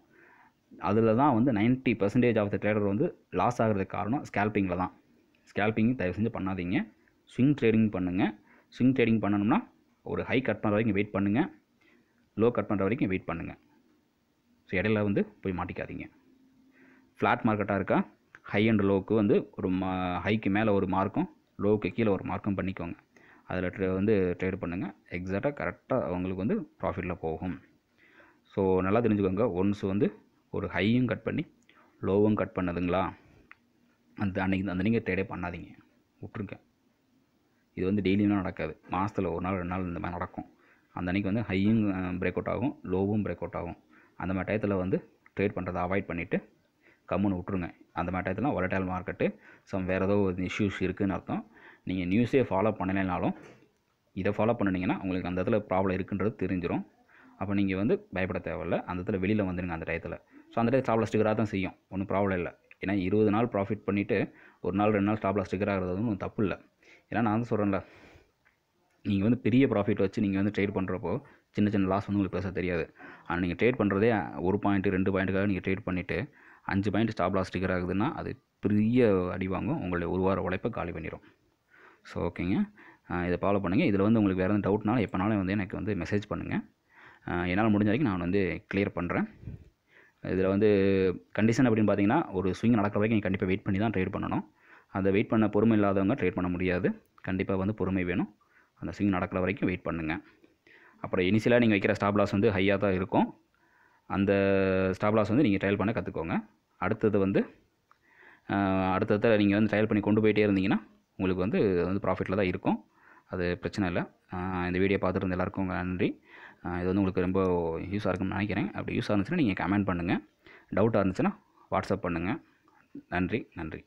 அதில் தான் வந்து 90% ஆஃப் த ட்ரேடர் வந்து லாஸ் ஆகிறதுக்கு காரணம் ஸ்கேல்பிங்கில் தான். ஸ்கேல்பிங் தயவு செஞ்சு பண்ணாதீங்க, ஸ்விங் ட்ரேடிங் பண்ணுங்கள். ஸ்விங் ட்ரேடிங் பண்ணணும்னா ஒரு ஹை கட் பண்ணுற வரைக்கும் வெயிட் பண்ணுங்கள், லோ கட் பண்ணுற வரைக்கும் வெயிட் பண்ணுங்கள். ஸோ இடையில வந்து போய் மாட்டிக்காதீங்க. ஃப்ளாட் மார்க்கெட்டாக இருக்கா, ஹை அண்ட் லோவுக்கு வந்து ஒரு ஹைக்கு மேலே ஒரு மார்க்கும் லோவுக்கு கீழே ஒரு மார்க்கும் பண்ணிக்கோங்க. அதில் ட்ரேட் பண்ணுங்கள். எக்ஸாக்டாக கரெக்டாக அவங்களுக்கு வந்து ப்ராஃபிட்டில் போகும். ஸோ நல்லா தெரிஞ்சுக்கோங்க, ஒன்ஸ் வந்து ஒரு ஹையும் கட் பண்ணி லோவும் கட் பண்ணதுங்களா, அந்த நீங்கள் ட்ரேடே பண்ணாதீங்க, விட்டுருங்க. இது வந்து டெய்லியும் நடக்காது, மாதத்தில் ஒரு நாள் 2 நாள் இந்த மாதிரி நடக்கும். அந்த அன்றைக்கி வந்து ஹையும் பிரேக் அவுட் ஆகும், லோவும் பிரேக் அவுட் ஆகும். அந்த மாதிரி டயத்தில் வந்து ட்ரேட் பண்ணுறதை அவாய்ட் பண்ணிவிட்டு கம்முன்னு விட்டுருங்க. அந்த மாதிரி டயத்தில் வொலட்டைல் மார்க்கெட்டு சம் வேறு ஏதோ ஒரு இஷ்யூஸ் இருக்குதுன்னு அர்த்தம். நீங்கள் நியூஸே ஃபாலோ பண்ணலைனாலும் இதை ஃபாலோ பண்ணிங்கன்னா உங்களுக்கு அந்த இடத்துல ப்ராப்ளம் இருக்குன்றது தெரிஞ்சிடும். அப்போ நீங்கள் வந்து பயப்பட தேவையில்லை, அந்த இடத்துல வெளியில் வந்துடுங்க அந்த டயத்தில். ஸோ அந்த டயத்தில் ஸ்டாப் லாஸ் ட்ரிகராக தான் செய்யும், ஒன்றும் ப்ராப்ளம் இல்லை. ஏன்னா 20 நாள் ப்ராஃபிட் பண்ணிவிட்டு 1 நாள் 2 நாள் ஸ்டாப் லாஸ் ட்ரிகர் ஆகிறது ஒன்றும் தப்பு இல்லை. ஏன்னா நான் வந்து சொல்கிறேன்ல, நீங்கள் வந்து பெரிய ப்ராஃபிட் வச்சு நீங்கள் வந்து ட்ரேட் பண்ணுறப்போ சின்ன சின்ன லாஸ் வந்து உங்களுக்கு பேச தெரியாது. ஆனால் நீங்கள் ட்ரேட் பண்ணுறதே 1 பாயிண்ட் 2 பாயிண்ட்டுக்காக நீங்கள் ட்ரேட் பண்ணிவிட்டு 5 பாயிண்ட் ஸ்டாப் லாஸ் ட்ரிகர் ஆகுதுன்னா அது பெரிய அடி வாங்கும், உங்களுடைய 1 வார உழைப்பை காலி பண்ணிடும். ஸோ ஓகேங்க, இதை ஃபாலோ பண்ணுங்கள். இதில் வந்து உங்களுக்கு வேறு எதுவும் டவுட்னாலும் எப்போனாலும் வந்து எனக்கு வந்து மெசேஜ் பண்ணுங்கள், என்னால் முடிஞ்ச வரைக்கும் நான் வந்து கிளியர் பண்ணுறேன். இதில் வந்து கண்டிஷன் அப்படின்னு பார்த்தீங்கன்னா ஒரு ஸ்விங் நடக்கிற வரைக்கும் நீங்கள் கண்டிப்பாக வெயிட் பண்ணி தான் ட்ரேட் பண்ணணும். அதை வெயிட் பண்ண பொறுமை இல்லாதவங்க ட்ரேட் பண்ண முடியாது, கண்டிப்பாக வந்து பொறுமை வேணும். அந்த ஸ்விங் நடக்கிற வரைக்கும் வெயிட் பண்ணுங்கள். அப்புறம் இனிஷியலாக நீங்கள் வைக்கிற ஸ்டாப் லாஸ் வந்து ஹையாக தான் இருக்கும், அந்த ஸ்டாப் லாஸ் வந்து நீங்கள் ட்ரையல் பண்ண கற்றுக்கோங்க. அடுத்தது நீங்கள் வந்து ட்ரையல் பண்ணி கொண்டு போயிட்டே இருந்தீங்கன்னா உங்களுக்கு வந்து ப்ராஃபிட்டில் தான் இருக்கும், அது பிரச்சனை இல்லை. இந்த வீடியோ பார்த்துட்டு எல்லாருக்கும் நன்றி. இது வந்து உங்களுக்கு ரொம்ப யூஸாக இருக்கும்னு நினைக்கிறேன். அப்படி யூஸாக இருந்துச்சுன்னா நீங்கள் கமெண்ட் பண்ணுங்கள், டவுட்டாக இருந்துச்சுன்னா வாட்ஸ்அப் பண்ணுங்கள். நன்றி.